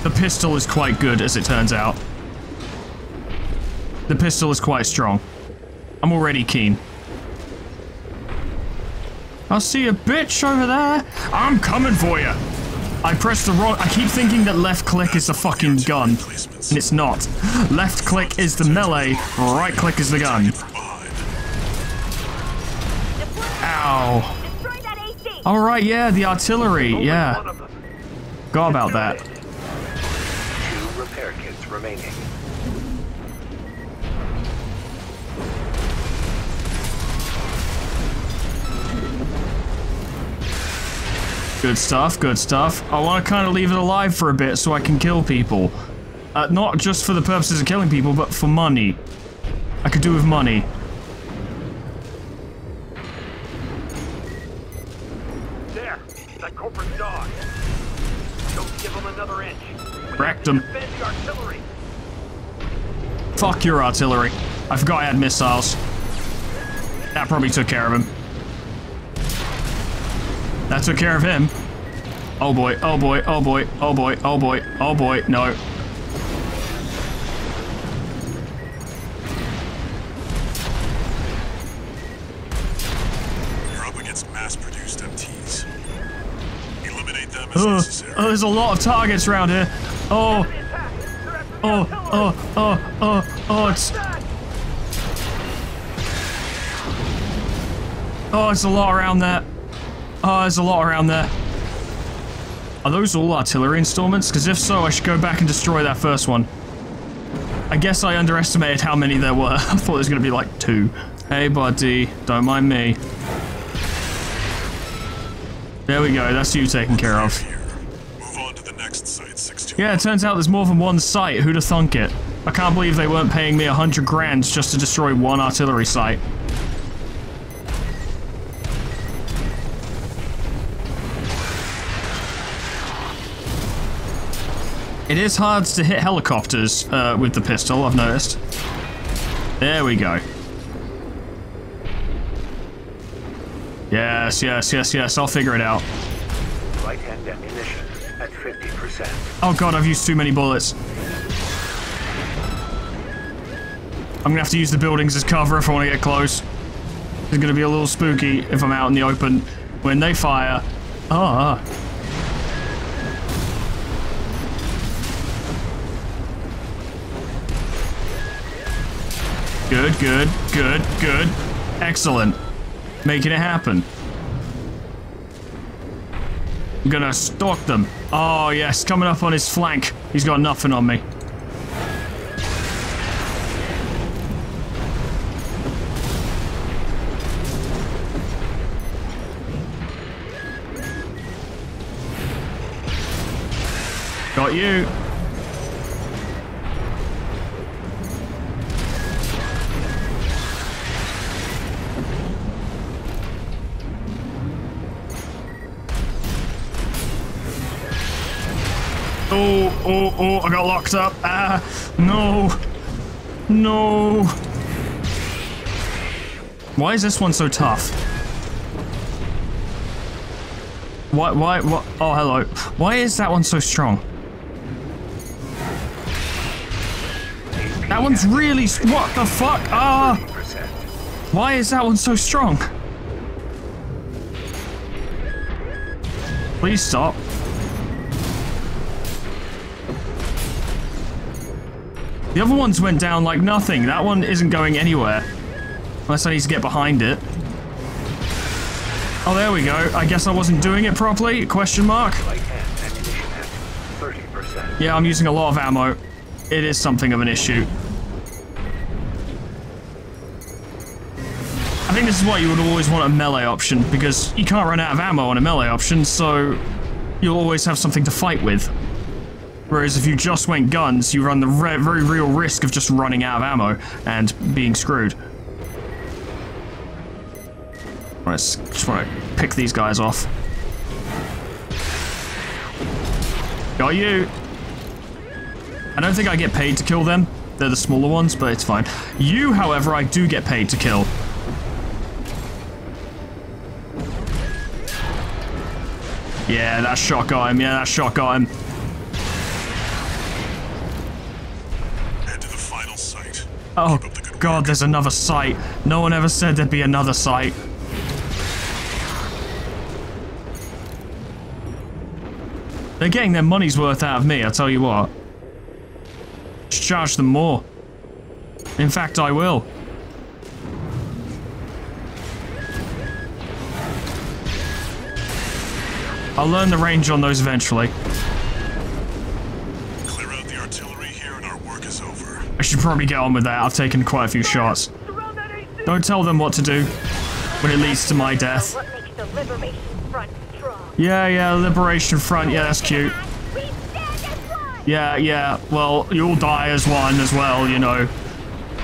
The pistol is quite good, as it turns out. The pistol is quite strong. I'm already keen. I see a bitch over there. I'm coming for you. I pressed the wrong... I keep thinking that left click is the fucking gun. And it's not. Left click is the melee. Right click is the gun. Ow. Alright, yeah, the artillery. Yeah. Forgot about that. 2 repair kits remaining. Good stuff, good stuff. I want to kind of leave it alive for a bit so I can kill people. Not just for the purposes of killing people, but for money. I could do with money. There. open dog. Don't give them another inch. Wrecked them. Defend the artillery. Fuck your artillery. I forgot I had missiles. That probably took care of him. That took care of him. Oh boy, oh boy, oh boy, oh boy, oh boy, oh boy, no. Oh, there's a lot of targets around here. Oh, oh, oh, oh, oh, oh, it's a lot around there. Oh, there's a lot around there. Are those all artillery installments? Because if so, I should go back and destroy that first one. I guess I underestimated how many there were. I thought there was going to be like 2. Hey, buddy, don't mind me. There we go, that's you taken care of. Move on to the next site, yeah, it turns out there's more than one site, who'd have thunk it? I can't believe they weren't paying me 100 grand just to destroy one artillery site. It is hard to hit helicopters with the pistol, I've noticed. There we go. Yes, yes, yes, yes, I'll figure it out. Right hand ammunition at 50%. Oh god, I've used too many bullets. I'm gonna have to use the buildings as cover if I want to get close. It's gonna be a little spooky if I'm out in the open when they fire. Ah. Good, good, good, good. Excellent. Making it happen. I'm gonna stalk them. Oh yes, coming up on his flank. He's got nothing on me. Got you. Oh, oh, oh, I got locked up. Ah, no. No. Why is this one so tough? Why, oh, hello. Why is that one so strong? That one's really, what the fuck? Ah. Why is that one so strong? Please stop. The other ones went down like nothing. That one isn't going anywhere. Unless I need to get behind it. Oh, there we go. I guess I wasn't doing it properly? Question mark? Yeah, I'm using a lot of ammo. It is something of an issue. I think this is why you would always want a melee option, because you can't run out of ammo on a melee option, so you'll always have something to fight with. Whereas if you just went guns, you run the very real risk of just running out of ammo and being screwed. I just want to pick these guys off. Got you. I don't think I get paid to kill them. They're the smaller ones, but it's fine. You, however, I do get paid to kill. Yeah, that shot got him. Yeah, that shot got him. Oh, God, there's another site. No one ever said there'd be another site. They're getting their money's worth out of me, I tell you what. Just charge them more. In fact, I will. I'll learn the range on those eventually. I should probably get on with that. I've taken quite a few shots. Don't tell them what to do when it leads to my death. Yeah, yeah, Liberation Front. Yeah, that's cute. Yeah, yeah. Well, you'll die as one as well, you know.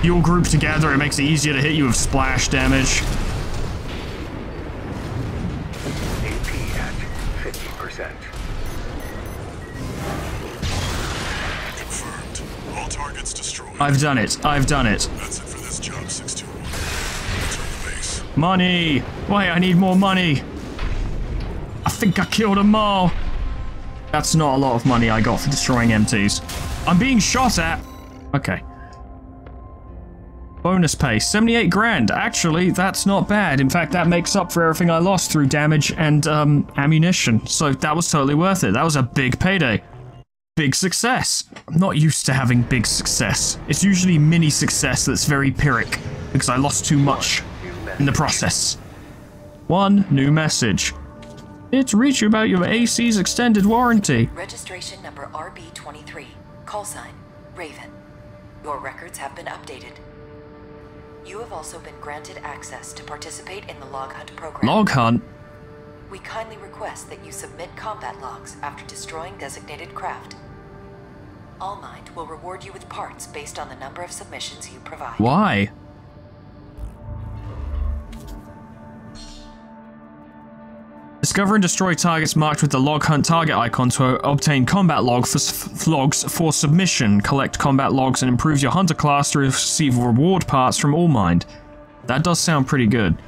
You'll group together. It makes it easier to hit you with splash damage. I've done it. I've done it. That's it for this job, 621. Return to base. Money! Why, I need more money! I think I killed them all! That's not a lot of money I got for destroying MTs. I'm being shot at! Okay. Bonus pay, 78 grand. Actually, that's not bad. In fact, that makes up for everything I lost through damage and ammunition. So that was totally worth it. That was a big payday. Big success. I'm not used to having big success. It's usually mini success that's very pyrrhic because I lost too much in the process. One new message. It's reach you about your AC's extended warranty. Registration number RB23, call sign Raven. Your records have been updated. You have also been granted access to participate in the log hunt program. Log hunt? We kindly request that you submit combat logs after destroying designated craft. Allmind will reward you with parts based on the number of submissions you provide. Why? Discover and destroy targets marked with the log hunt target icon to obtain combat logs for submission. Collect combat logs and improve your hunter class to receive reward parts from Allmind. That does sound pretty good.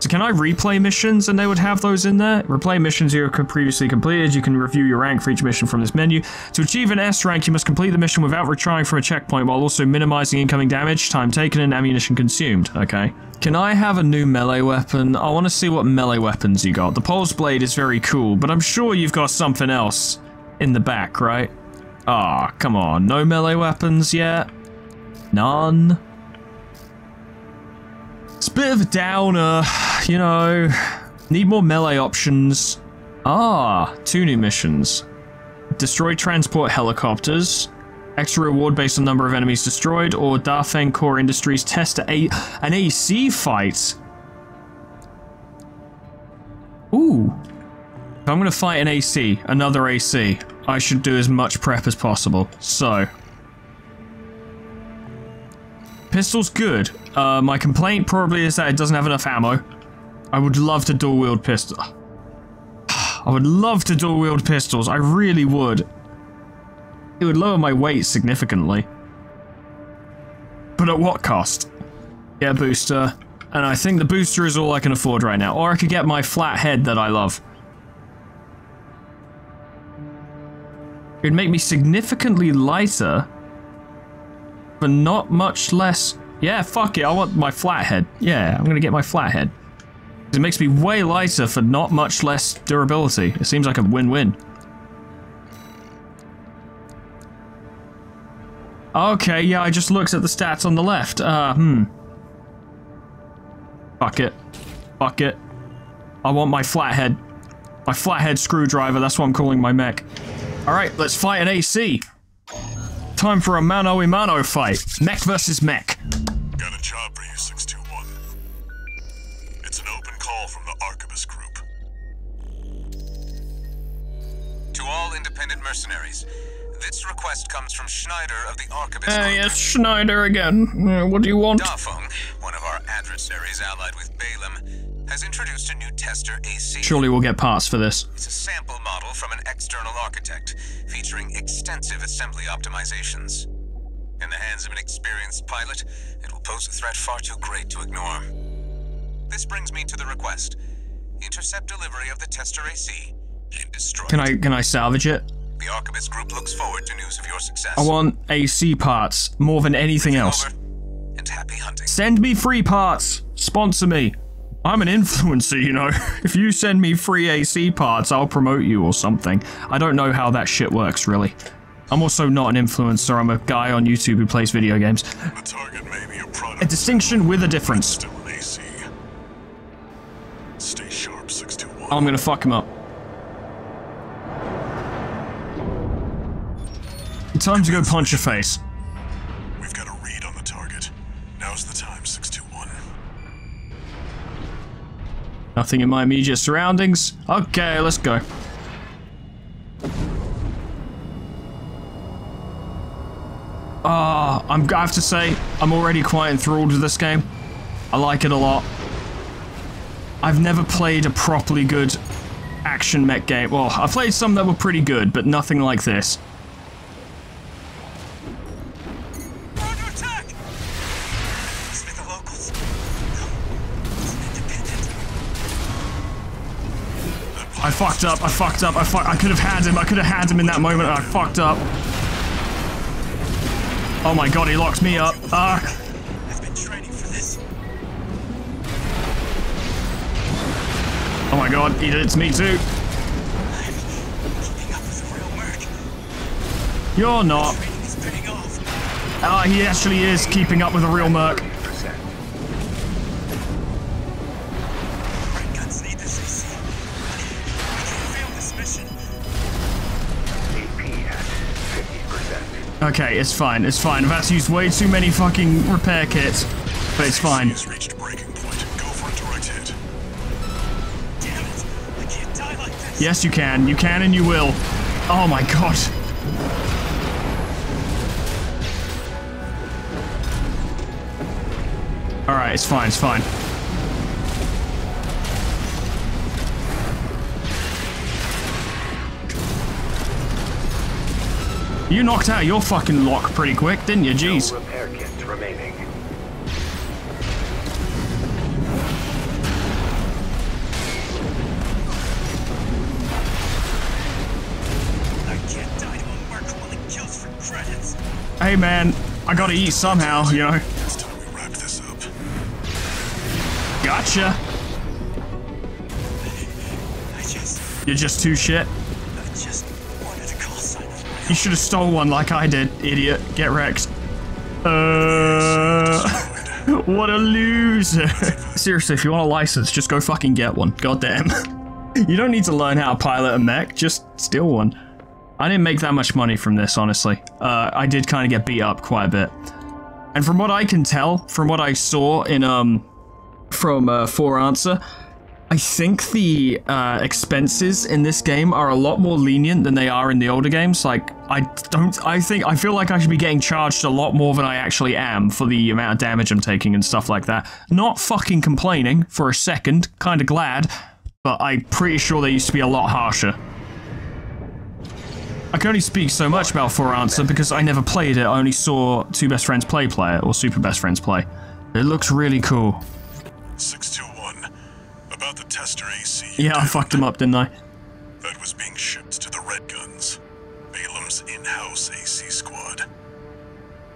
So can I replay missions and they would have those in there? Replay missions you have previously completed. You can review your rank for each mission from this menu. To achieve an S rank, you must complete the mission without retrying from a checkpoint while also minimizing incoming damage, time taken, and ammunition consumed. Okay. Can I have a new melee weapon? I want to see what melee weapons you got. The Pulse Blade is very cool, but I'm sure you've got something else in the back, right? Ah, come on. No melee weapons yet? None? It's a bit of a downer, you know, need more melee options. Ah, two new missions. Destroy transport helicopters. Extra reward based on number of enemies destroyed, or Darfang Core Industries test an AC fight. Ooh. If I'm gonna fight an AC, another AC, I should do as much prep as possible, so. Pistol's good. My complaint probably is that it doesn't have enough ammo. I would love to dual wield pistol. I would love to dual wield pistols. I really would. It would lower my weight significantly. But at what cost? Yeah, booster. And I think the booster is all I can afford right now. Or I could get my flat head that I love. It would make me significantly lighter. But not much less. Yeah, fuck it. I want my flathead. Yeah, I'm gonna get my flathead. It makes me way lighter for not much less durability. It seems like a win-win. Okay, yeah, I just looked at the stats on the left. Fuck it. Fuck it. I want my flathead. My flathead screwdriver. That's what I'm calling my mech. Alright, let's fight an AC. Time for a mano-a-mano fight. Mech versus mech. Got a job for you, 621. It's an open call from the Archivist Group. To all independent mercenaries, this request comes from Schneider of the Archivist Group. Yes, Schneider again. What do you want? Dafong, one of our adversaries allied with Balam, has introduced a new tester AC. Surely we'll get parts for this. It's a sample model from an external architect, featuring extensive assembly optimizations. In the hands of an experienced pilot, it will pose a threat far too great to ignore. This brings me to the request. Intercept delivery of the tester AC and destroy it. Can I salvage it? The Archivist Group looks forward to news of your success. I want AC parts more than anything else. And happy hunting. Send me free parts. Sponsor me. I'm an influencer, you know. If you send me free AC parts, I'll promote you or something. I don't know how that shit works, really. I'm also not an influencer. I'm a guy on YouTube who plays video games. The target may be a product. A distinction with a difference. Still an AC. Stay sharp, 621. I'm gonna fuck him up. Time to go punch your face. We've got a read on the target. Now's the time, 621. Nothing in my immediate surroundings. Okay, let's go. I have to say, I'm already quite enthralled with this game. I like it a lot. I've never played a properly good action mech game. Well, I've played some that were pretty good, but nothing like this. I fucked up. I fucked up. I could have had him. I could have had him in that moment. I fucked up. Oh my god, he locked me up. Ah. I've been training for this. Oh my god, he did it to me too. I'm keeping up with the real merc. You're not. Ah, he actually is keeping up with the real merc. Okay, it's fine, it's fine. I've had to use way too many fucking repair kits, but it's fine. Has reached breaking point. Go for a direct hit. Damn it. I can't die like this. Yes, you can and you will. Oh my god. Alright, it's fine, it's fine. You knocked out your fucking lock pretty quick, didn't you? Jeez. No repair kits remaining. I can't die to a mark while it kills for credits. Hey man, I gotta eat somehow, you know. It's time we wrap this up. Gotcha. You're just too shit. You should have stole one like I did, idiot. Get wrecked. What a loser. Seriously, if you want a license, just go fucking get one. Goddamn. You don't need to learn how to pilot a mech. Just steal one. I didn't make that much money from this, honestly. I did kind of get beat up quite a bit. And from what I can tell, from what I saw in, from For Answer, I think the expenses in this game are a lot more lenient than they are in the older games. Like, I feel like I should be getting charged a lot more than I actually am for the amount of damage I'm taking and stuff like that. Not fucking complaining for a second, kind of glad, but I'm pretty sure they used to be a lot harsher. I can only speak so much about For Answer because I never played it. I only saw Two Best Friends play it, or Super Best Friends play. It looks really cool. 621. About the tester AC. Yeah, I fucked him up, didn't I? That was being shipped to the Red Guns, Balam's in-house AC squad.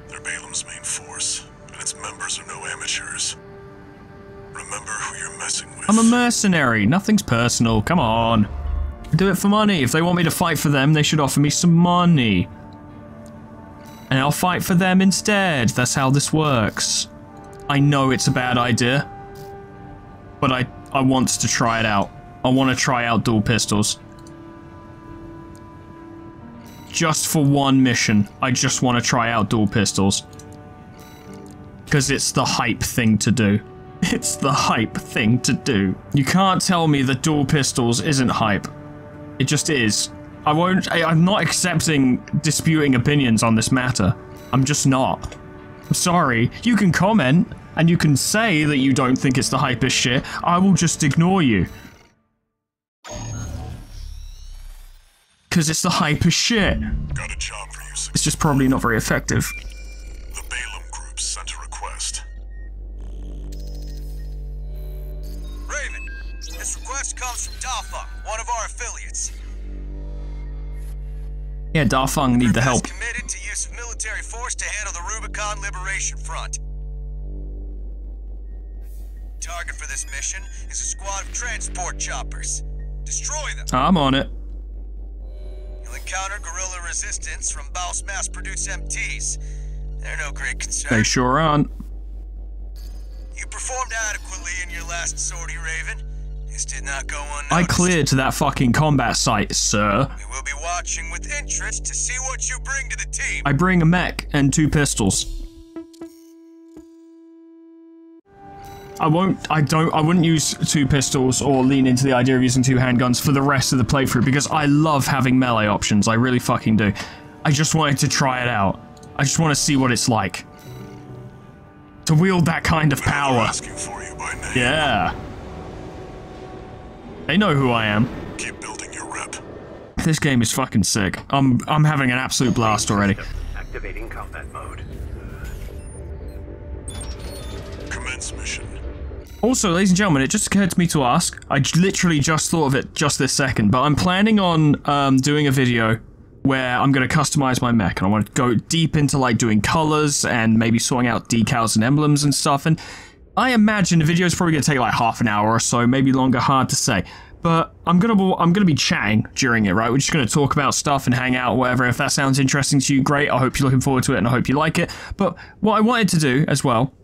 They're Balam's main force, and its members are no amateurs. Remember who you're messing with. I'm a mercenary. Nothing's personal. Come on. I do it for money. If they want me to fight for them, they should offer me some money. And I'll fight for them instead. That's how this works. I know it's a bad idea, but I want to try it out. I want to try out dual pistols. Just for one mission, I just want to try out dual pistols. Because it's the hype thing to do. It's the hype thing to do. You can't tell me that dual pistols isn't hype. It just is. I'm not accepting disputing opinions on this matter. I'm just not. I'm sorry. You can comment. And you can say that you don't think it's the hypest shit, I will just ignore you. Cause it's the hypest shit. Got a job for you, it's just probably not very effective. The Balam group sent a request. Raven, this request comes from Dafung, one of our affiliates. Yeah, Dafung need the help. Committed to use of military force to handle the Rubicon Liberation Front. Target for this mission is a squad of transport choppers. Destroy them. I'm on it. You'll encounter guerrilla resistance from Baus mass-produced MTs. They're no great concern. They sure aren't. You performed adequately in your last sortie, Raven. This did not go unnoticed. I cleared to that fucking combat site, sir. We will be watching with interest to see what you bring to the team. I bring a mech and two pistols. I wouldn't use two pistols or lean into the idea of using two handguns for the rest of the playthrough because I love having melee options. I really fucking do. I just wanted to try it out. I just want to see what it's like to wield that kind of power. Asking for you by name. Yeah. They know who I am. Keep building your rep. This game is fucking sick. I'm having an absolute blast already. Activating combat mode. Commence mission. Also, ladies and gentlemen, it just occurred to me to ask, I literally just thought of it just this second, but I'm planning on doing a video where I'm going to customize my mech, and I want to go deep into like doing colors and maybe sorting out decals and emblems and stuff, and I imagine the video is probably going to take like half an hour or so, maybe longer, hard to say. But I'm gonna be chatting during it, right? We're just gonna talk about stuff and hang out, whatever. If that sounds interesting to you, great. I hope you're looking forward to it and I hope you like it. But what I wanted to do as well,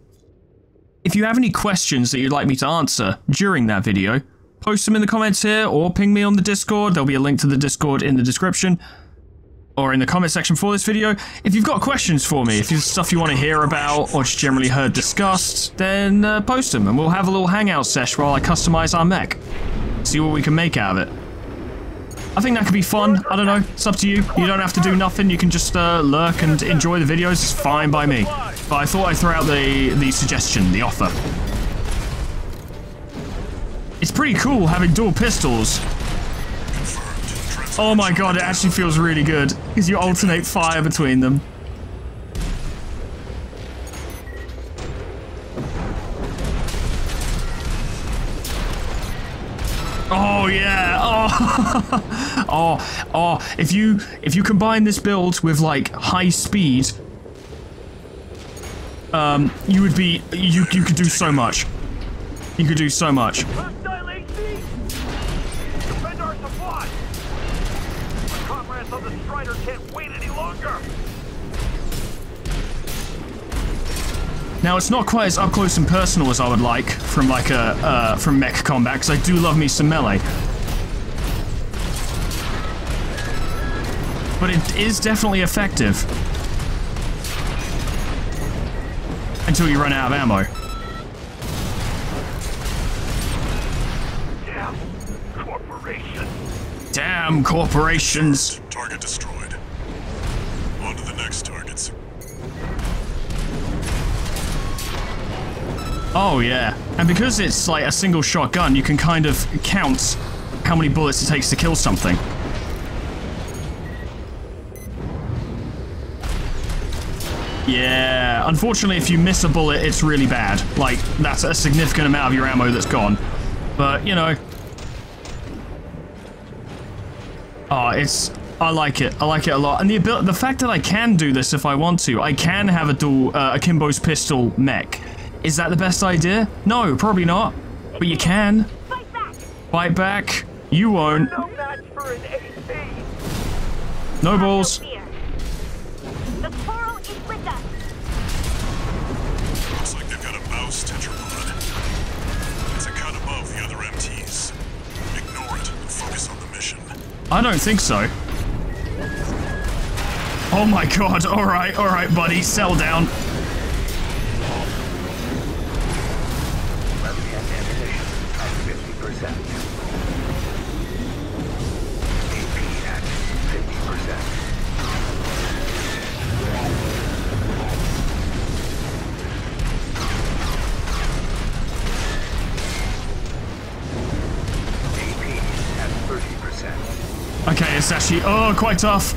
if you have any questions that you'd like me to answer during that video, post them in the comments here or ping me on the Discord. There'll be a link to the Discord in the description or in the comment section for this video. If you've got questions for me, if there's stuff you want to hear about or just generally heard discussed, then post them and we'll have a little hangout sesh while I customize our mech. See what we can make out of it. I think that could be fun. I don't know. It's up to you. You don't have to do nothing. You can just lurk and enjoy the videos. It's fine by me. But I thought I'd throw out the suggestion, the offer. It's pretty cool having dual pistols. Oh my god, it actually feels really good because you alternate fire between them. Oh yeah! Oh, oh! If you combine this build with like high speed, you would be you could do so much. You could do so much. Defend our supply. The comrades of the Strider can't wait any longer. Now, it's not quite as up close and personal as I would like from from mech combat, because I do love me some melee. But it is definitely effective. Until you run out of ammo. Damn corporations. Damn corporations. Target destroyed. On to the next targets. Oh yeah, and because it's like a single shot gun, you can kind of count how many bullets it takes to kill something. Yeah, unfortunately if you miss a bullet, it's really bad. Like, that's a significant amount of your ammo that's gone. But, you know. Oh, it's... I like it. I like it a lot. And the fact that I can do this if I want to, I can have a dual Akimbo's pistol mech. Is that the best idea? No, probably not. But you can. Fight back! Fight back. You won't. No match for an AP. No balls. The coral is with us. Looks like they've got a mouse tetrapod. It's a cut above the other MTs. Ignore it and focus on the mission. I don't think so. Oh my god. All right, buddy. Settle down. Okay, it's actually, oh, quite tough.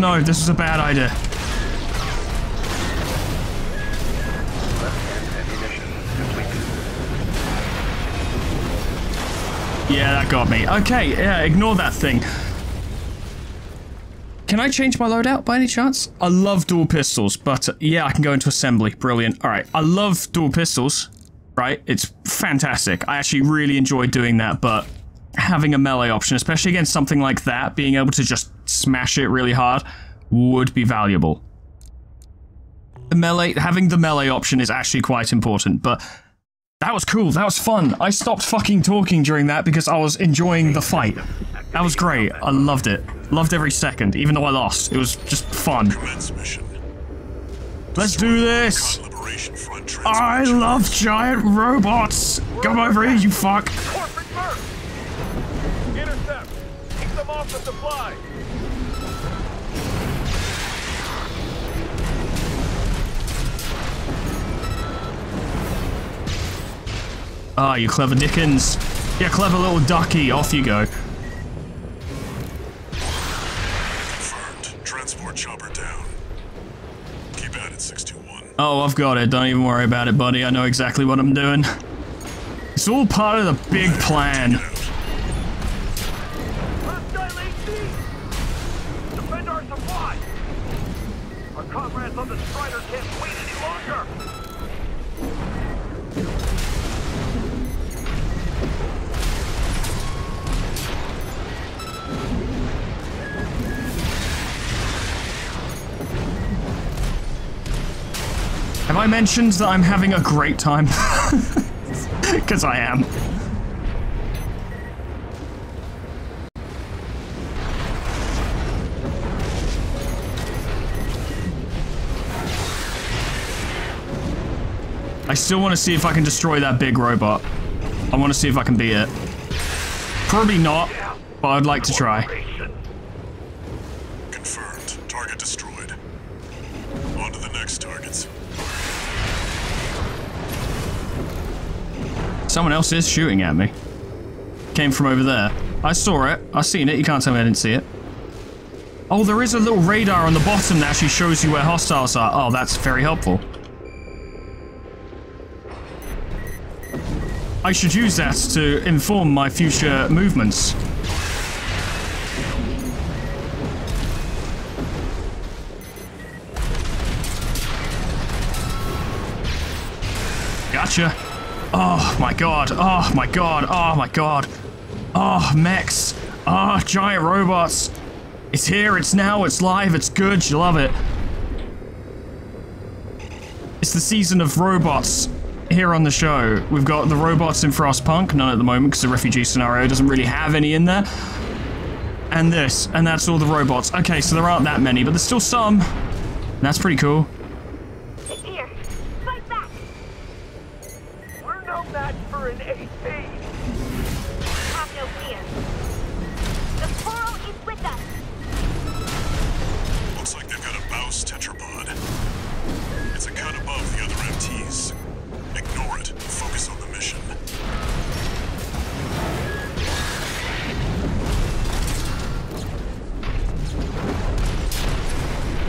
No, this is a bad idea. Yeah, that got me. Okay, yeah, ignore that thing. Can I change my loadout by any chance? I love dual pistols, but yeah, I can go into assembly. Brilliant. All right, I love dual pistols, right? It's fantastic. I actually really enjoy doing that, but having a melee option, especially against something like that, being able to just smash it really hard would be valuable. The melee, having the melee option is actually quite important, but That was cool. That was fun. I stopped fucking talking during that because I was enjoying the fight. That was great. I loved it. Loved every second, even though I lost. It was just fun. Let's do this! I love giant robots! Come over here, you fuck! Intercept! Keep them off the supply! Ah, you clever dickens. Yeah, clever little ducky. Off you go. Confirmed. Transport chopper down. Keep at it, 621. Oh, I've got it. Don't even worry about it, buddy. I know exactly what I'm doing. It's all part of the big plan. Defend our supply. Our comrades on the Strider can't wait any longer. Have I mentioned that I'm having a great time? Because I am. I still want to see if I can destroy that big robot. I want to see if I can beat it. Probably not, but I'd like to try. Confirmed. Target destroyed. On to the next targets. Someone else is shooting at me. Came from over there. I saw it. I seen it. You can't tell me I didn't see it. Oh, there is a little radar on the bottom that actually shows you where hostiles are. Oh, that's very helpful. I should use that to inform my future movements. Gotcha. Oh my god, oh my god, oh my god. Oh, mechs. Oh, giant robots. It's here, it's now, it's live, it's good, you love it. It's the season of robots here on the show. We've got the robots in Frostpunk, none at the moment because the refugee scenario doesn't really have any in there. And this, and that's all the robots. Okay, so there aren't that many, but there's still some. That's pretty cool.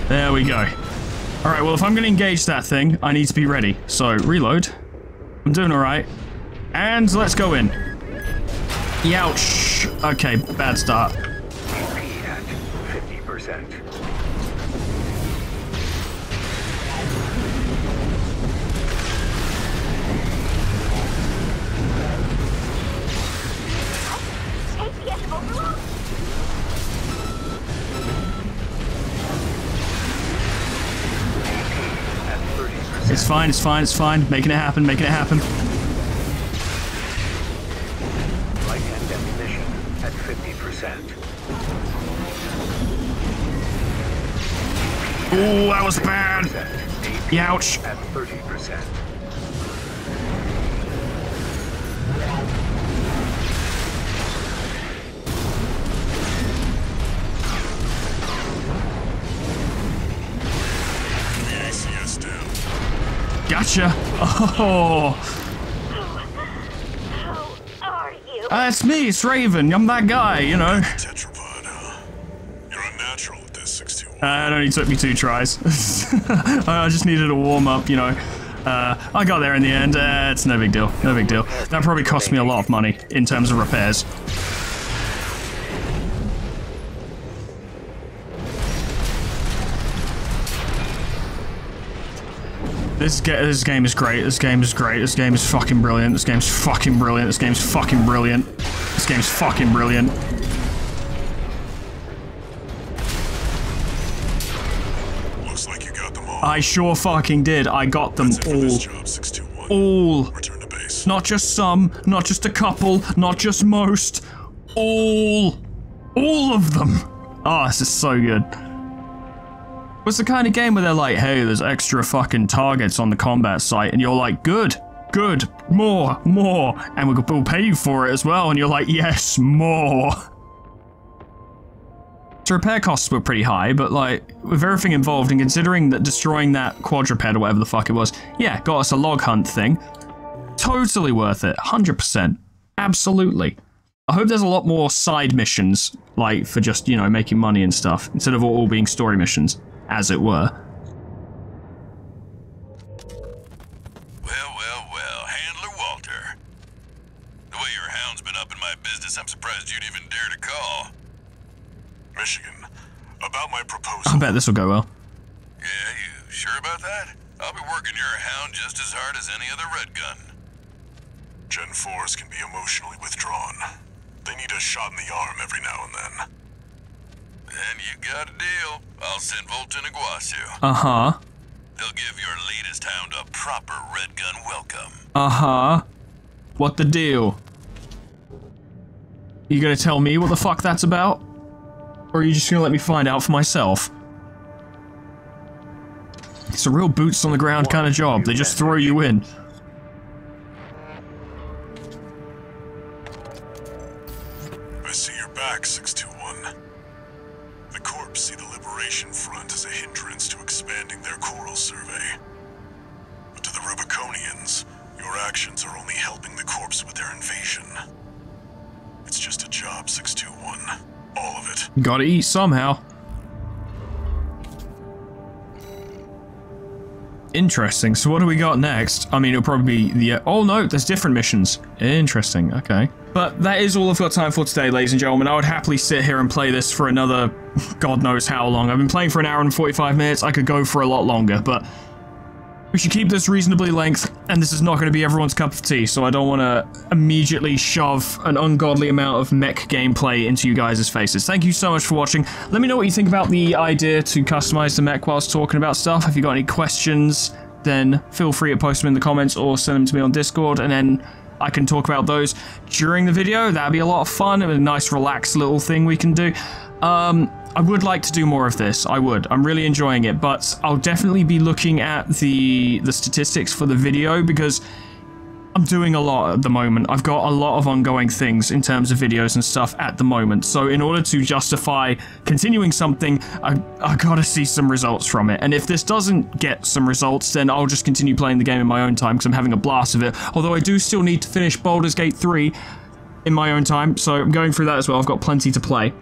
There we go. Alright, well, if I'm going to engage that thing, I need to be ready. So, reload. I'm doing alright. And let's go in. Youch. Okay, bad start. Speed at 50%. Take the edge of overload. It's fine, it's fine, it's fine. Making it happen, making it happen. Light hand ammunition at 50%. Ooh, that was bad. Youch. At 30%. Gotcha. Oh. Who are you? It's me, it's Raven. I'm that guy, you know. Tetrapod, huh? You're unnatural at this, 621. It only took me 2 tries. I just needed a warm-up, you know. I got there in the end. It's no big deal. No big deal. That probably cost me a lot of money in terms of repairs. This game is great. This game is great. This game is fucking brilliant. This game's fucking brilliant. This game's fucking brilliant. This game's fucking brilliant. Looks like you got them all. I sure fucking did. I got them all. All. Return to base. Not just some, not just a couple, not just most. All of them. Oh, this is so good. It's the kind of game where they're like, hey, there's extra fucking targets on the combat site, and you're like, good, good, more, more, and we'll pay you for it as well, and you're like, yes, more. So repair costs were pretty high, but like, with everything involved, and considering that destroying that quadruped or whatever the fuck it was, yeah, got us a log hunt thing. Totally worth it, 100%. Absolutely. I hope there's a lot more side missions, like, for just, you know, making money and stuff, instead of all being story missions, as it were. Well, well, well, Handler Walter. The way your hound's been up in my business, I'm surprised you'd even dare to call. Michigan, about my proposal. I bet this will go well. Yeah, you sure about that? I'll be working your hound just as hard as any other red gun. Gen 4s can be emotionally withdrawn. They need a shot in the arm every now and then. Then you got a deal. I'll send Volton Iguazu. Uh-huh. They'll give your latest hound a proper red gun welcome. Uh-huh. What the deal? You gonna tell me what the fuck that's about? Or are you just gonna let me find out for myself? It's a real boots on the ground kind of job. They just throw you in. I see your back, 621. The Corps see the Liberation Front as a hindrance to expanding their coral survey. But to the Rubiconians, your actions are only helping the Corps with their invasion. It's just a job, 621. All of it. Gotta eat somehow. Interesting. So what do we got next? I mean, it'll probably be the... Oh, no, there's different missions. Interesting. Okay. But that is all I've got time for today, ladies and gentlemen. I would happily sit here and play this for another... God knows how long. I've been playing for an hour and 45 minutes. I could go for a lot longer, but... We should keep this reasonably length, and this is not going to be everyone's cup of tea, so I don't want to immediately shove an ungodly amount of mech gameplay into you guys' faces. Thank you so much for watching. Let me know what you think about the idea to customize the mech whilst talking about stuff. If you got any questions, then feel free to post them in the comments or send them to me on Discord, and then I can talk about those during the video. That'd be a lot of fun. It was a nice, relaxed little thing we can do. I would like to do more of this, I would. I'm really enjoying it, but I'll definitely be looking at the statistics for the video because I'm doing a lot at the moment. I've got a lot of ongoing things in terms of videos and stuff at the moment, so in order to justify continuing something, I gotta see some results from it. And if this doesn't get some results, then I'll just continue playing the game in my own time because I'm having a blast of it. Although I do still need to finish Baldur's Gate 3 in my own time, so I'm going through that as well. I've got plenty to play.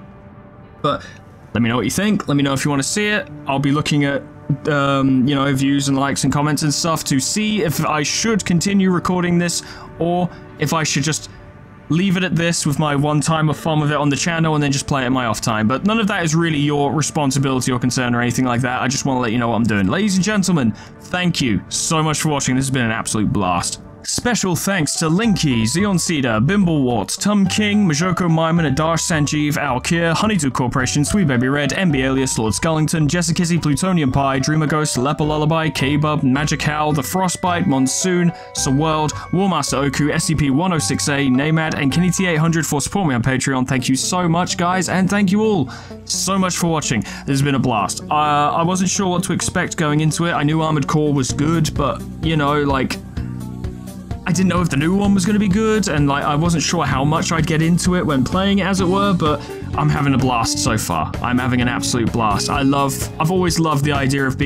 But... let me know what you think. Let me know if you want to see it. I'll be looking at, you know, views and likes and comments and stuff to see if I should continue recording this or if I should just leave it at this with my one-timer fun of it on the channel and then just play it in my off time. But none of that is really your responsibility or concern or anything like that. I just want to let you know what I'm doing. Ladies and gentlemen, thank you so much for watching. This has been an absolute blast. Special thanks to Linky, Zeon Cedar, Bimblewart, Tom King, Majoko Maiman, Adarsh Sanjeev, Alkir, Honeydew Corporation, Sweet Baby Red, MB Alias, Lord Scullington, Jessicizzy, Plutonium Pie, Dreamer Ghost, Leper Lullaby, K-Bub, Magic Howl, The Frostbite, Monsoon, Sworld, Warmaster Oku, SCP-106A, Namad, and KennyT800 for supporting me on Patreon. Thank you so much, guys, and thank you all so much for watching. This has been a blast. I wasn't sure what to expect going into it. I knew Armored Core was good, but, you know, like... I didn't know if the new one was going to be good, and like I wasn't sure how much I'd get into it when playing it, as it were, but I'm having a blast so far. I'm having an absolute blast. I've always loved the idea of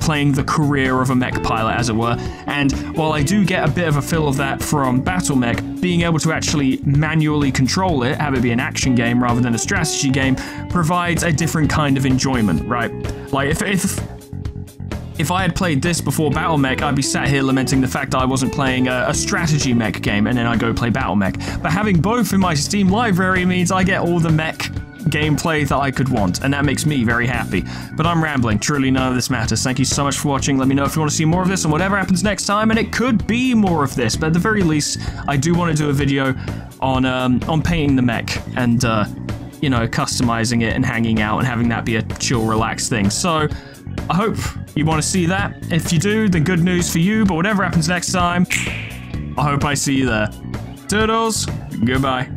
playing the career of a mech pilot, as it were, and while I do get a bit of a feel of that from Battle Mech, being able to actually manually control it, have it be an action game rather than a strategy game, provides a different kind of enjoyment, right? Like, if I had played this before Battle Mech, I'd be sat here lamenting the fact that I wasn't playing a strategy mech game, and then I go play Battle Mech. But having both in my Steam library means I get all the mech gameplay that I could want, and that makes me very happy. But I'm rambling. Truly, none of this matters. Thank you so much for watching. Let me know if you want to see more of this, and whatever happens next time, and it could be more of this, but at the very least, I do want to do a video on painting the mech, and, you know, customizing it, and hanging out, and having that be a chill, relaxed thing. So... I hope you want to see that. If you do, then good news for you, but whatever happens next time... I hope I see you there. Turtles, goodbye.